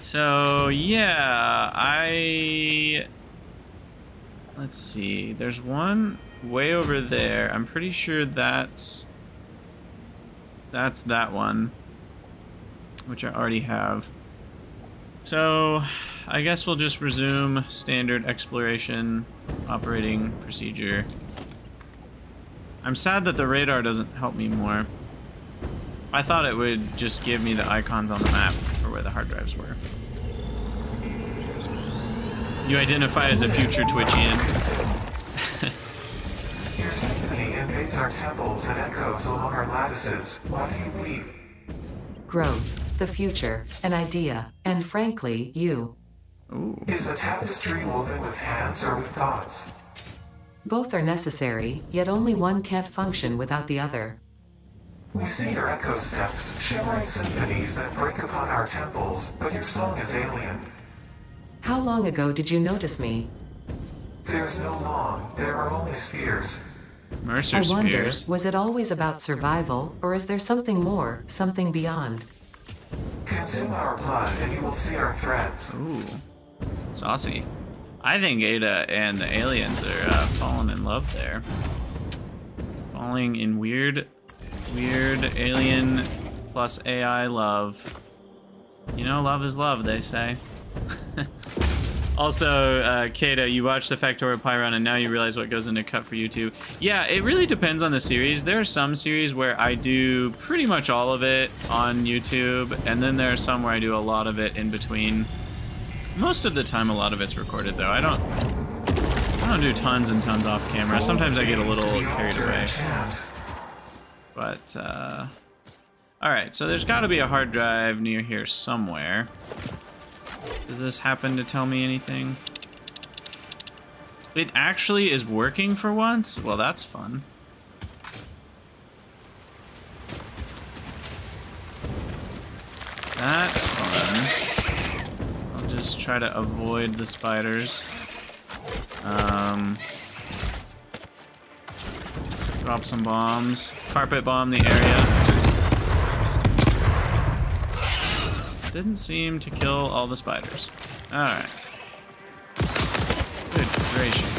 So yeah, let's see, there's one way over there. I'm pretty sure that's that one, which I already have. So I guess we'll just resume standard exploration operating procedure. I'm sad that the radar doesn't help me more. I thought it would just give me the icons on the map for where the hard drives were. You identify as a future Twitchian. Your symphony invades our temples and echoes along our lattices. Why do you leave? Growth, the future, an idea, and frankly, you. Ooh. Is the tapestry woven with hands or with thoughts? Both are necessary, yet only one can't function without the other. We see your echo steps, shimmering symphonies that break upon our temples, but your song is alien. How long ago did you notice me? There's no long, there are only spheres. Mercer Spheres. I wonder, was it always about survival, or is there something more, something beyond? Consume our blood and you will see our threads. Ooh, saucy. I think Ada and the aliens are falling in love there. Falling in weird alien plus AI love. You know, love is love, they say. Also, Kato, you watched the Factorio Pyrun and now you realize what goes into cut for YouTube. Yeah, it really depends on the series. There are some series where I do pretty much all of it on YouTube, and then there are some where I do a lot of it in between. Most of the time, a lot of it's recorded though. I don't do tons and tons off camera. Sometimes I get a little carried away. But all right, so there's got to be a hard drive near here somewhere. Does this happen to tell me anything? It actually is working for once? Well, that's fun. That's fun. I'll just try to avoid the spiders. Drop some bombs. Carpet bomb the area. Didn't seem to kill all the spiders. Alright. Good gracious.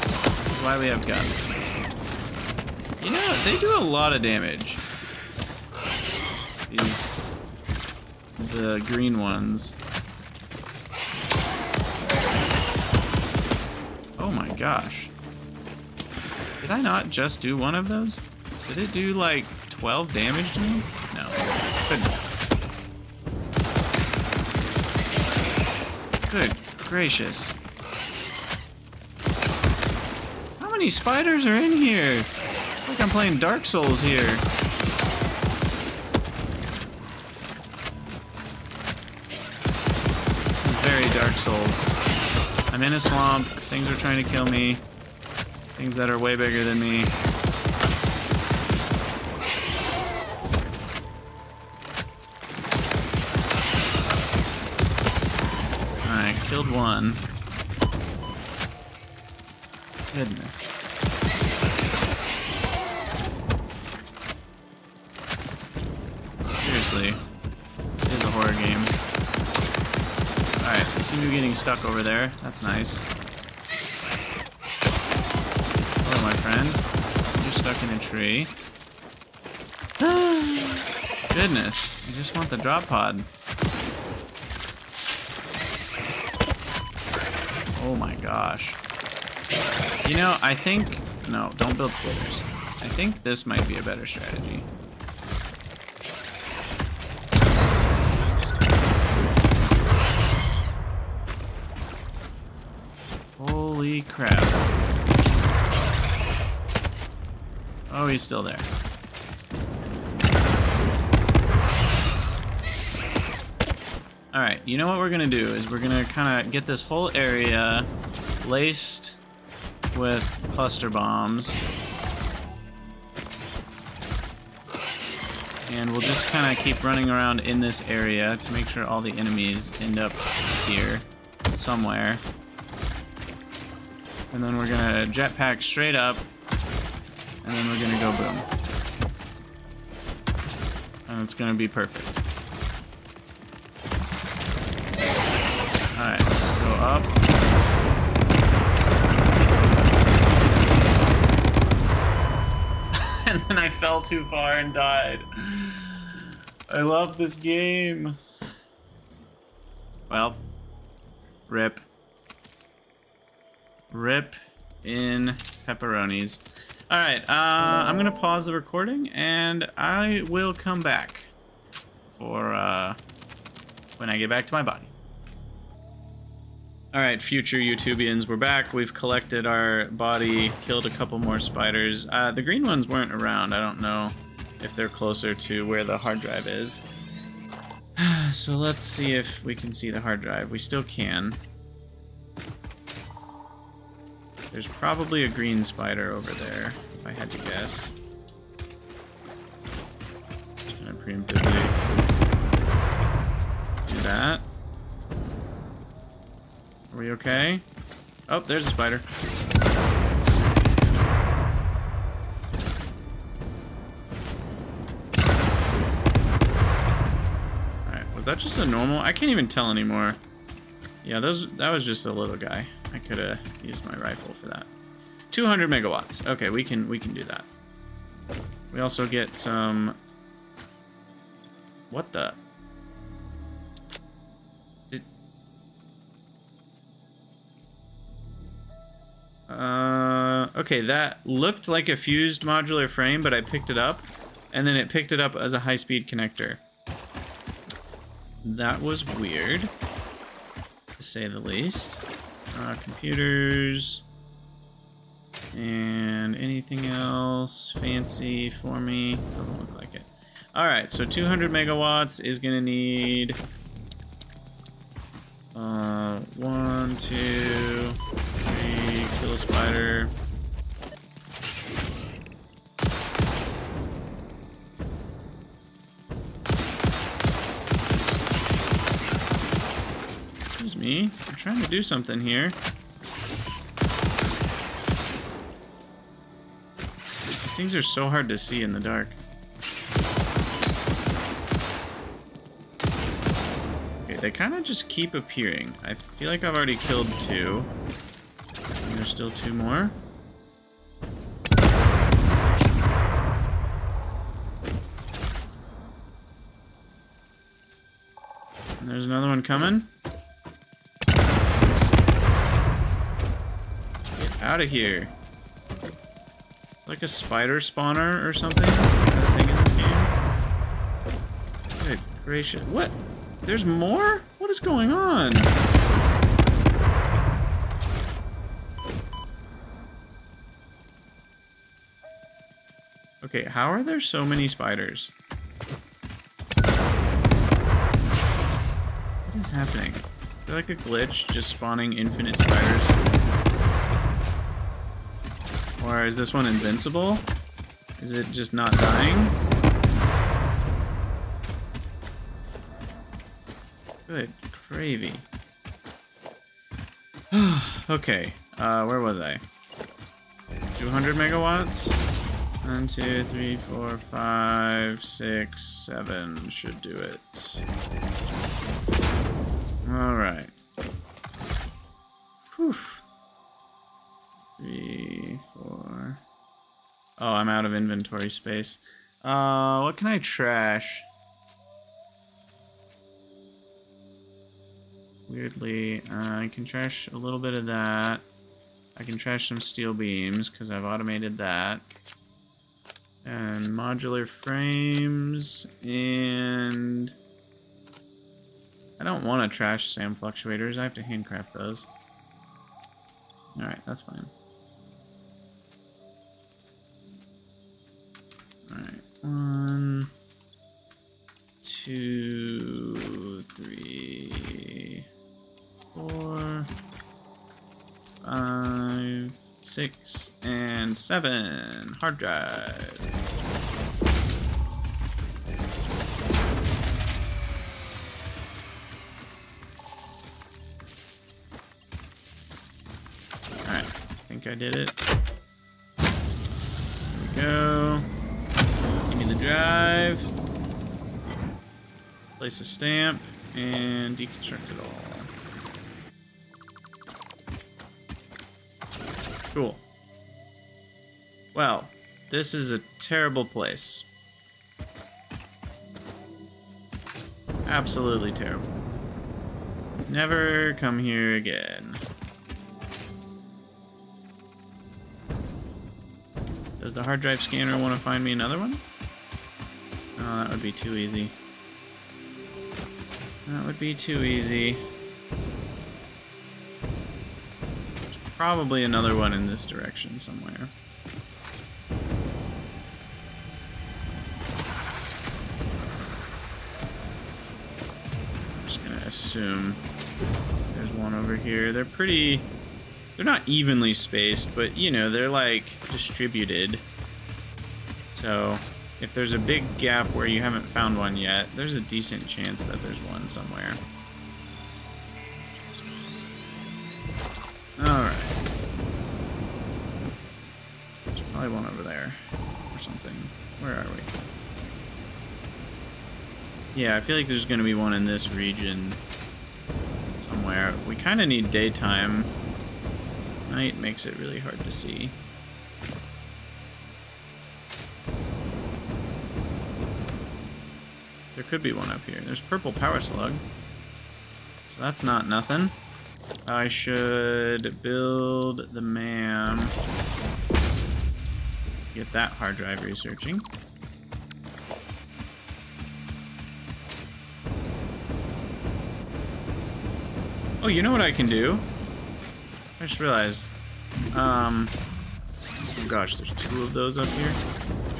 This is why we have guns. You know, they do a lot of damage. These... the green ones. Oh my gosh. Did I not just do one of those? Did it do like 12 damage to me? No. Couldn't. Good gracious. How many spiders are in here? It's like I'm playing Dark Souls here. This is very Dark Souls. I'm in a swamp. Things are trying to kill me. Things that are way bigger than me. Killed one. Goodness. Seriously, it is a horror game. Alright, I see you getting stuck over there. That's nice. Hello, my friend. You're stuck in a tree. Goodness, I just want the drop pod. Oh my gosh. You know, I think... no, don't build splitters. I think this might be a better strategy. Holy crap. Oh, he's still there. All right, you know what we're gonna do is we're gonna kind of get this whole area laced with cluster bombs. And we'll just kind of keep running around in this area to make sure all the enemies end up here somewhere. And then we're gonna jetpack straight up, and then we're gonna go boom. And it's gonna be perfect. Alright, go up. And then I fell too far and died. I love this game. Well, rip. Rip in pepperonis. Alright, I'm gonna pause the recording and I will come back for when I get back to my body. All right, future YouTubians, we're back. We've collected our body, killed a couple more spiders. The green ones weren't around. I don't know if they're closer to where the hard drive is. So let's see if we can see the hard drive. We still can. There's probably a green spider over there, if I had to guess. cream pivot. Do that. Are we okay? Oh, there's a spider. Alright, was that just a normal? I can't even tell anymore. Yeah, that was just a little guy. I could have used my rifle for that. 200 megawatts. Okay, we can do that. We also get some... What the? Okay, that looked like a fused modular frame, but I picked it up, and then it picked it up as a high-speed connector. That was weird, to say the least. Computers... And anything else fancy for me? Doesn't look like it. Alright, so 200 megawatts is gonna need... 1, 2, 3, kill a spider. Excuse me, I'm trying to do something here. Things are so hard to see in the dark. Okay, they kind of just keep appearing. I feel like I've already killed 2. And there's still 2 more. And there's another one coming. Get out of here. Like a spider spawner or something? That thing in this game? Good gracious. What? There's more? What is going on? Okay, how are there so many spiders? What is happening? Is there like a glitch just spawning infinite spiders? Or is this one invincible? Is it just not dying? Good gravy. Okay, where was I? 200 megawatts? 1, 2, 3, 4, 5, 6, 7 should do it. Alright. Whew. 3, 4. Oh, I'm out of inventory space. What can I trash? Weirdly, I can trash a little bit of that. I can trash some steel beams because I've automated that. And modular frames, and I don't want to trash SAM fluctuators. I have to handcraft those. All right, that's fine. Alright, 1, 2, 3, 4, 5, 6, and 7 hard drive. Alright, I think I did it. There we go. The drive, place a stamp, and deconstruct it all. Cool. Well, this is a terrible place. Absolutely terrible. Never come here again. Does the hard drive scanner want to find me another one? Oh, that would be too easy. That would be too easy. There's probably another one in this direction somewhere. I'm just gonna assume there's one over here. They're pretty... They're not evenly spaced, but, you know, they're, like, distributed. So... If there's a big gap where you haven't found one yet, there's a decent chance that there's one somewhere. Alright. There's probably one over there or something. Where are we? Yeah, I feel like there's going to be one in this region somewhere. We kind of need daytime. Night makes it really hard to see. There could be one up here. There's purple power slug. So that's not nothing. I should build the MAM. Get that hard drive researching. Oh, you know what I can do? I just realized. Oh gosh, there's two of those up here.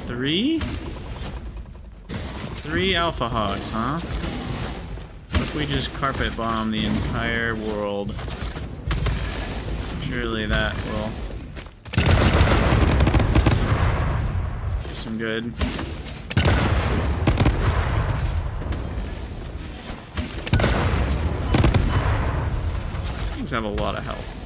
Three? Three alpha hogs, huh? What if we just carpet bomb the entire world? Surely that will do some good. These things have a lot of health.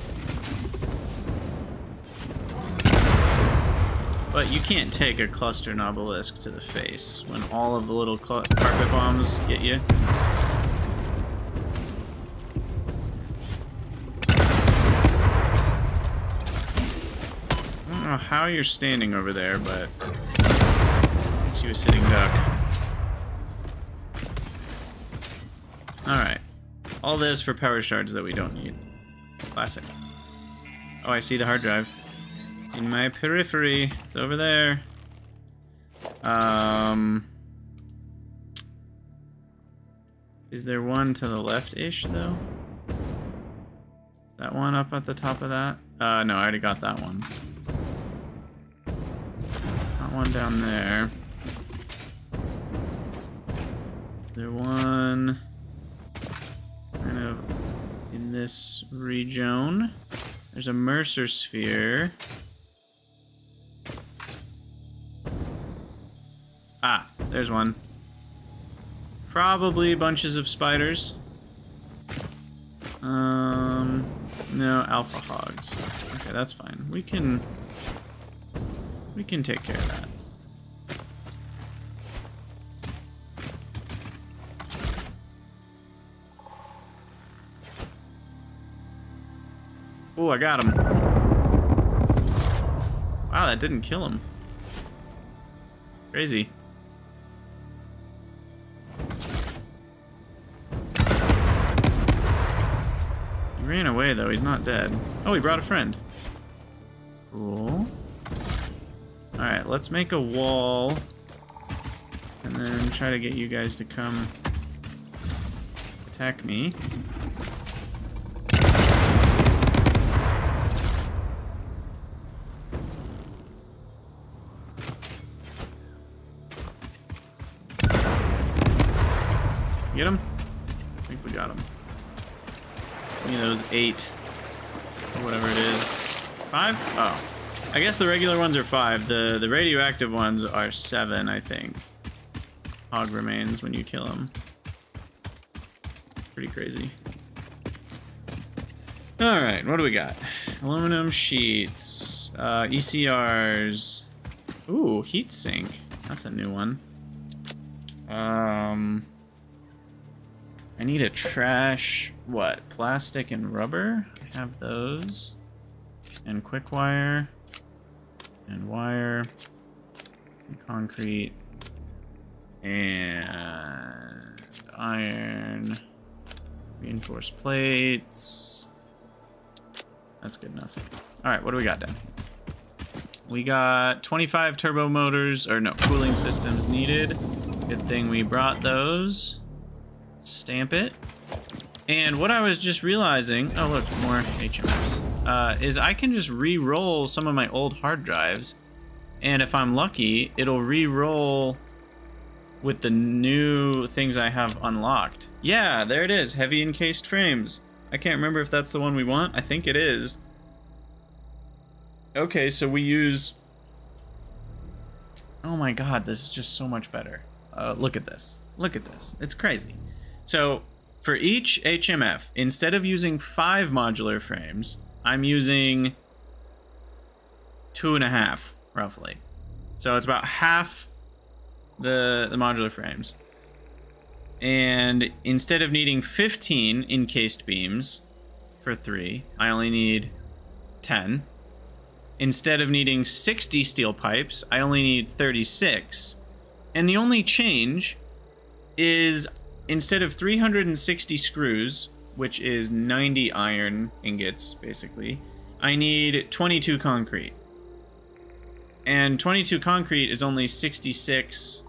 But you can't take a cluster Nobelisk to the face when all of the little carpet bombs get you. I don't know how you're standing over there, but it makes you a sitting duck. Alright. All this for power shards that we don't need. Classic. Oh, I see the hard drive. In my periphery. It's over there. Is there one to the left-ish, though? Is that one up at the top of that? No, I already got that one. That one down there. Is there one kind of in this region? There's a Mercer Sphere. Ah, there's one. Probably bunches of spiders. No, alpha hogs. Okay, that's fine. We can take care of that. Oh, I got him. Wow, that didn't kill him. Crazy. He ran away, though. He's not dead. Oh, he brought a friend. Cool. Alright, let's make a wall. And then try to get you guys to come attack me. Get him? I think we got him. You know, those 8 or whatever it is. 5? Oh. I guess the regular ones are 5. The radioactive ones are 7, I think. Hog remains when you kill them. Pretty crazy. Alright, what do we got? Aluminum sheets. ECRs. Ooh, heat sink. That's a new one. I need a trash, what? Plastic and rubber? I have those. And quick wire. And wire. And concrete. And iron. Reinforced plates. That's good enough. Alright, what do we got down here? We got 25 turbo motors, or no, cooling systems needed. Good thing we brought those. Stamp it. And what I was just realizing, oh look, more HMFs, is I can just re-roll some of my old hard drives, and if I'm lucky, it'll re-roll with the new things I have unlocked. Yeah, there it is, heavy encased frames. I can't remember if that's the one we want. I think it is. Okay, so we use Oh my god, this is just so much better. Look at this. Look at this. It's crazy. So for each HMF, instead of using 5 modular frames, I'm using 2.5, roughly. So it's about half the modular frames. And instead of needing 15 encased beams for 3, I only need 10. Instead of needing 60 steel pipes, I only need 36. And the only change is instead of 360 screws, which is 90 iron ingots, basically, I need 22 concrete. And 22 concrete is only 66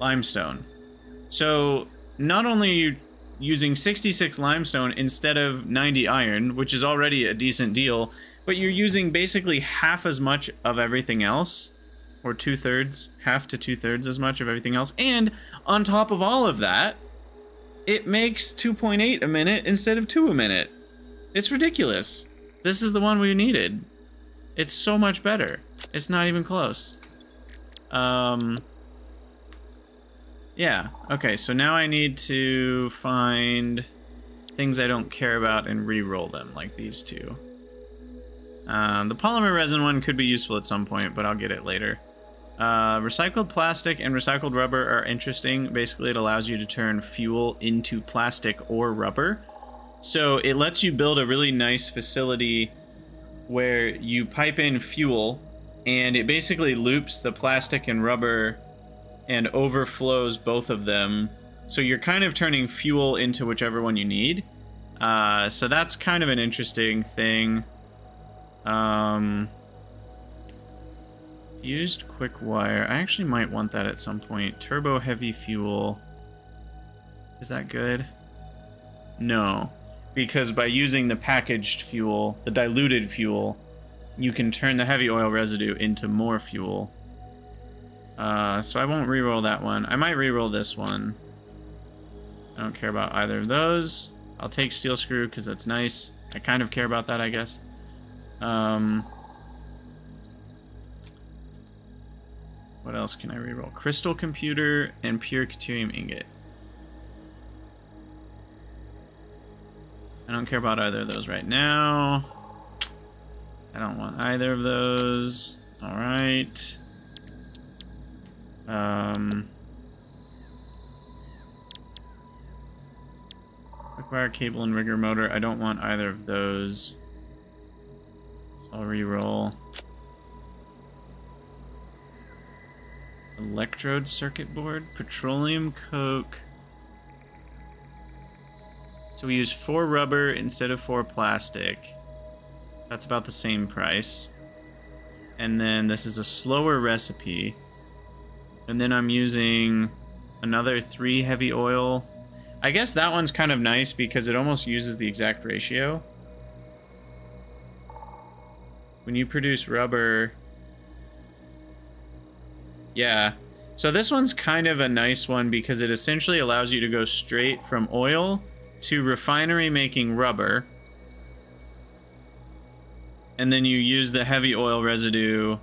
limestone. So not only are you using 66 limestone instead of 90 iron, which is already a decent deal, but you're using basically half as much of everything else, or 2/3, half to 2/3 as much of everything else. And on top of all of that, it makes 2.8 a minute instead of 2 a minute. It's ridiculous. This is the one we needed. It's so much better. It's not even close. Yeah, okay, so now I need to find things I don't care about and re-roll them, like these two. The polymer resin one could be useful at some point, but I'll get it later. Recycled plastic and recycled rubber are interesting. Basically, it allows you to turn fuel into plastic or rubber. So it lets you build a really nice facility where you pipe in fuel, and it basically loops the plastic and rubber and overflows both of them. So you're kind of turning fuel into whichever one you need. So that's kind of an interesting thing. Used quick wire. I actually might want that at some point. Turbo heavy fuel. Is that good? No, because by using the packaged fuel, the diluted fuel, you can turn the heavy oil residue into more fuel. So I won't reroll that one. I might reroll this one. I don't care about either of those. I'll take steel screw because that's nice. I kind of care about that, I guess. What else can I reroll? Crystal computer and pure caterium ingot. I don't care about either of those right now. I don't want either of those. All right. Quick wire cable and rigger motor. I don't want either of those. I'll reroll. Electrode circuit board, petroleum coke. So we use 4 rubber instead of 4 plastic. That's about the same price. And then this is a slower recipe. And then I'm using another 3 heavy oil. I guess that one's kind of nice because it almost uses the exact ratio. When you produce rubber... Yeah. So this one's kind of a nice one because it essentially allows you to go straight from oil to refinery making rubber. And then you use the heavy oil residue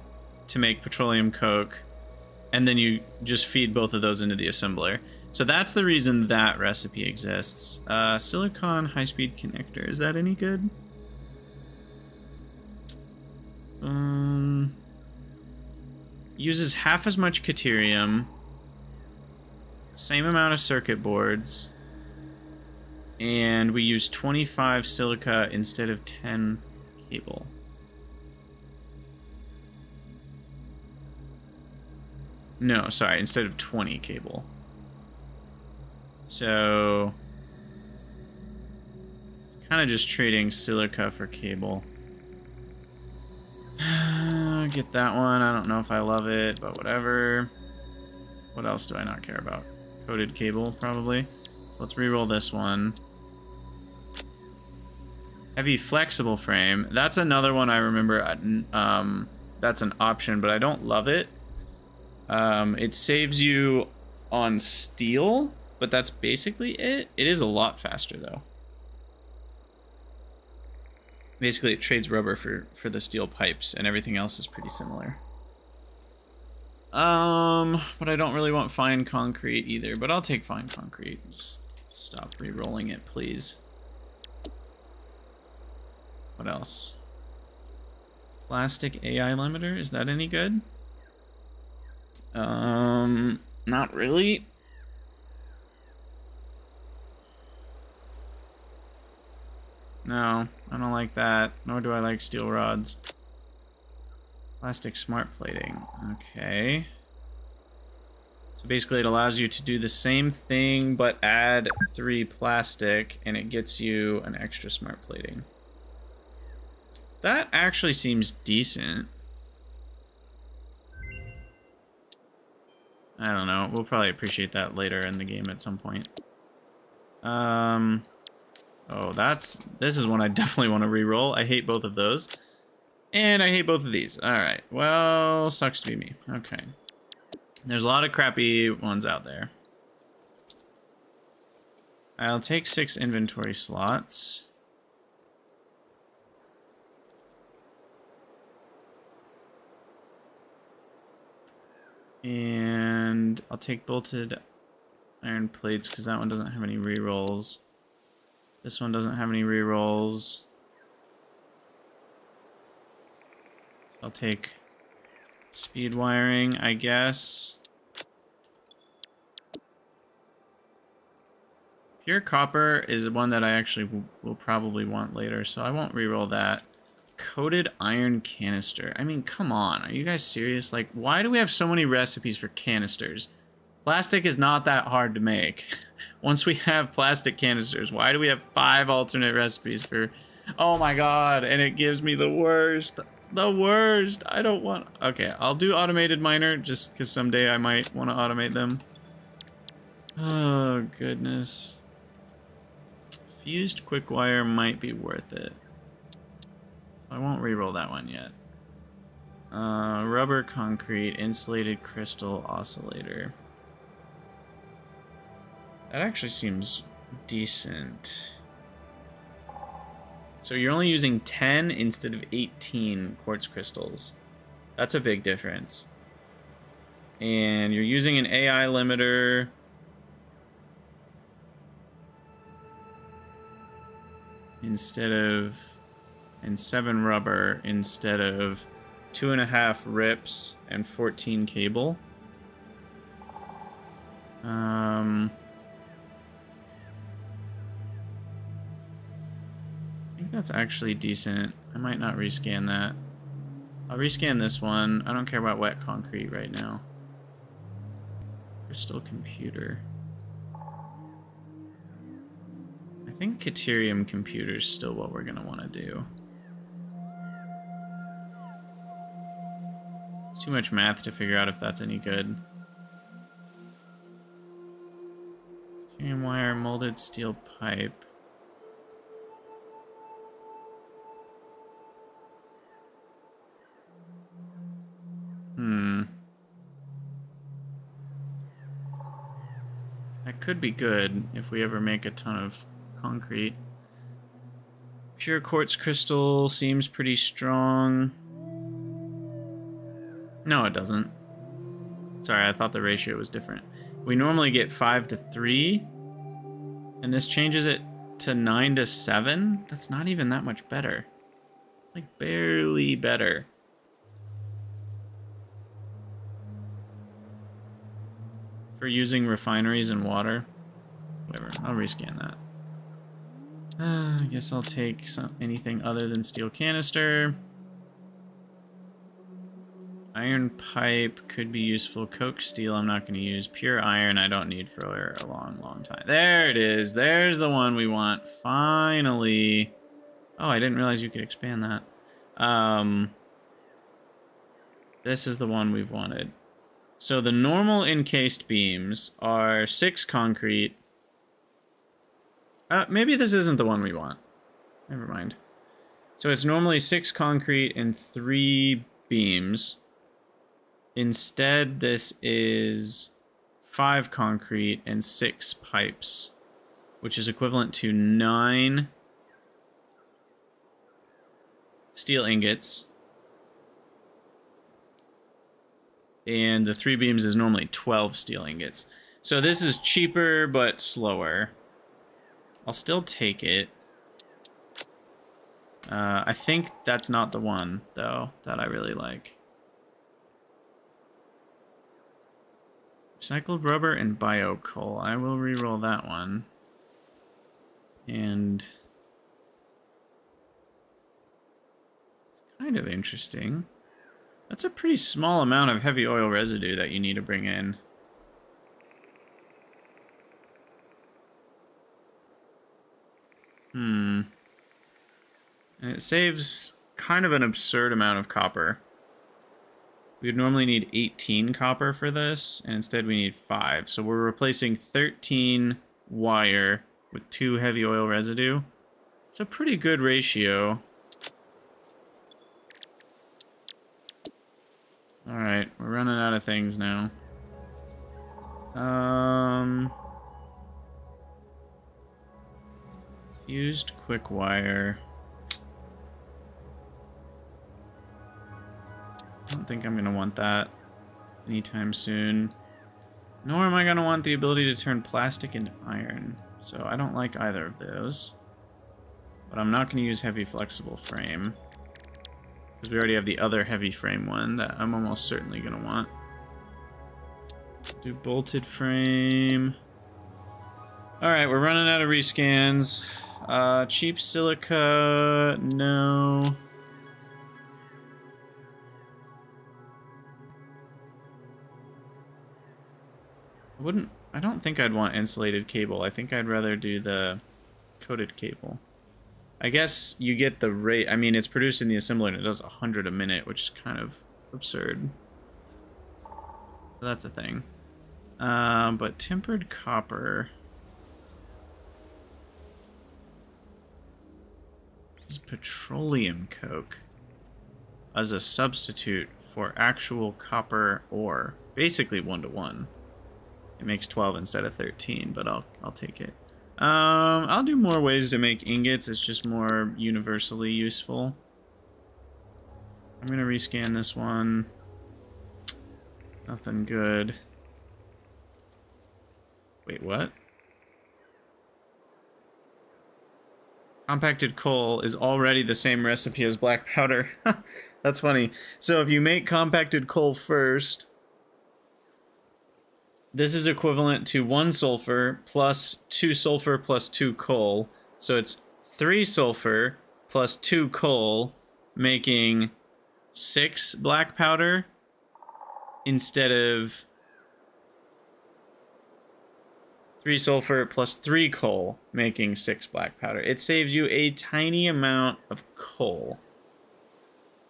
to make petroleum coke. And then you just feed both of those into the assembler. So that's the reason that recipe exists. Silicon high-speed connector. Is that any good? Uses half as much caterium, same amount of circuit boards, and we use 25 silica instead of 10 cable. No, sorry, instead of 20 cable. So, kind of just trading silica for cable. Get that one. I don't know if I love it, but whatever. What else do I not care about? Coated cable, probably. So let's reroll this one. Heavy flexible frame. That's another one I remember. That's an option, but I don't love it. It saves you on steel, but that's basically it. It is a lot faster, though. Basically, it trades rubber for the steel pipes, and everything else is pretty similar. But I don't really want fine concrete either, but I'll take fine concrete. Just stop re-rolling it, please. What else? Plastic AI limiter, is that any good? Not really. No, I don't like that, nor do I like steel rods. Plastic smart plating, okay. So basically it allows you to do the same thing, but add 3 plastic, and it gets you an extra smart plating. That actually seems decent. I don't know, we'll probably appreciate that later in the game at some point. Oh, this is one I definitely want to re-roll. I hate both of those. And I hate both of these. Alright, well, sucks to be me. Okay. There's a lot of crappy ones out there. I'll take 6 inventory slots. And I'll take bolted iron plates, because that one doesn't have any re-rolls. This one doesn't have any re-rolls. I'll take speed wiring, I guess. Pure copper is one that I actually will probably want later, so I won't re-roll that. Coated iron canister. I mean, come on. Are you guys serious? Like, why do we have so many recipes for canisters? Plastic is not that hard to make. Once we have plastic canisters, why do we have 5 alternate recipes for... Oh my god, and it gives me the worst... The worst! I don't want... Okay, I'll do automated miner, just because someday I might want to automate them. Oh, goodness. Fused quick wire might be worth it. So I won't re-roll that one yet. Rubber concrete, insulated crystal oscillator. That actually seems decent. So you're only using 10 instead of 18 quartz crystals. That's a big difference. And you're using an AI limiter. Instead of... And 7 rubber instead of 2.5 rips and 14 cable. That's actually decent. I might not rescan that. I'll rescan this one. I don't care about wet concrete right now. Crystal computer. I think Caterium computer is still what we're going to want to do. It's too much math to figure out if that's any good. Caterium wire, molded steel pipe. That could be good if we ever make a ton of concrete. Pure quartz crystal seems pretty strong. No, it doesn't. Sorry, I thought the ratio was different. We normally get 5 to 3, and this changes it to 9 to 7. That's not even that much better. It's like barely better. For using refineries and water. Whatever, I'll rescan that. I guess I'll take anything other than steel canister. Iron pipe could be useful. Coke steel I'm not gonna use. Pure iron I don't need for a long, long time. There it is, there's the one we want, finally. Oh, I didn't realize you could expand that. This is the one we've wanted. So the normal encased beams are 6 concrete. Maybe this isn't the one we want. Never mind. So it's normally 6 concrete and 3 beams. Instead, this is 5 concrete and 6 pipes, which is equivalent to 9 steel ingots. and the 3 beams is normally 12 steel ingots. So this is cheaper but slower. I'll still take it. I think that's not the one, though, that I really like. Recycled rubber and bio coal. I will reroll that one. And it's kind of interesting. That's a pretty small amount of heavy oil residue that you need to bring in. And it saves kind of an absurd amount of copper. We'd normally need 18 copper for this, and instead we need 5. So we're replacing 13 wire with 2 heavy oil residue. It's a pretty good ratio. Alright, we're running out of things now. Fused quick wire. I don't think I'm going to want that anytime soon. Nor am I going to want the ability to turn plastic into iron. So I don't like either of those. But I'm not going to use heavy flexible frame, because we already have the other heavy frame one that I'm almost certainly going to want. Do bolted frame. Alright, we're running out of rescans. Cheap silica, no. I don't think I'd want insulated cable. I think I'd rather do the coated cable. I guess you get the rate. I mean, it's produced in the assembler and it does 100 a minute, which is kind of absurd. So that's a thing. But tempered copper. This is petroleum coke as a substitute for actual copper ore. Basically one-to-one. It makes 12 instead of 13, but I'll take it. I'll do more ways to make ingots. It's just more universally useful. I'm gonna rescan this one. Nothing good. Wait, what? Compacted coal is already the same recipe as black powder. That's funny. So if you make compacted coal first, this is equivalent to 1 sulfur plus 2 sulfur plus 2 coal. So it's 3 sulfur plus 2 coal, making 6 black powder instead of 3 sulfur plus 3 coal, making 6 black powder. It saves you a tiny amount of coal.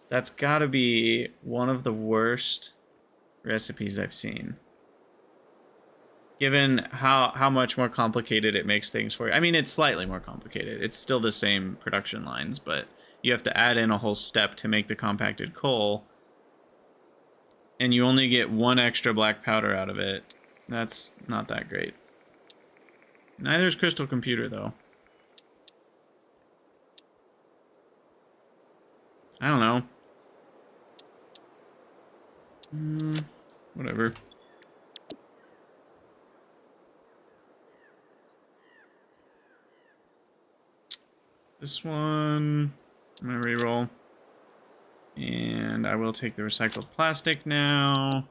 That's gotta be one of the worst recipes I've seen, given how much more complicated it makes things for you. I mean, it's slightly more complicated. It's still the same production lines, but you have to add in a whole step to make the compacted coal, and you only get 1 extra black powder out of it. That's not that great. Neither is crystal computer, though. I don't know. Whatever. This one, I'm gonna reroll. And I will take the recycled plastic now.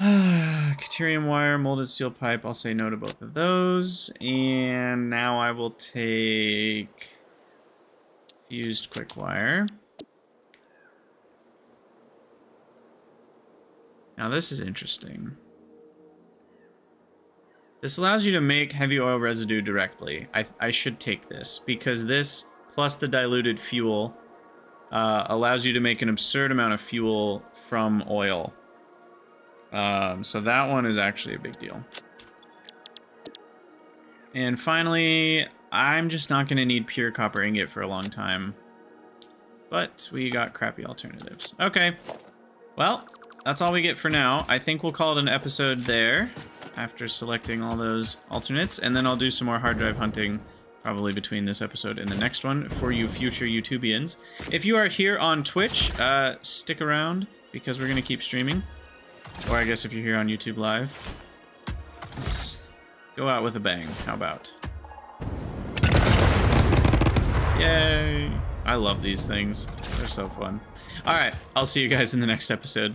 Caterium wire, molded steel pipe. I'll say no to both of those. And now I will take fused quick wire. Now this is interesting. This allows you to make heavy oil residue directly. I should take this, because this, plus the diluted fuel, allows you to make an absurd amount of fuel from oil. So that one is actually a big deal. And finally, I'm just not going to need pure copper ingot for a long time. But we got crappy alternatives. Okay. Well, that's all we get for now. I think we'll call it an episode there, after selecting all those alternates, and then I'll do some more hard drive hunting, probably between this episode and the next one, for you future YouTubians. If you are here on Twitch, stick around, because we're going to keep streaming. Or I guess if you're here on YouTube Live. Let's go out with a bang. How about? Yay! I love these things. They're so fun. All right, I'll see you guys in the next episode.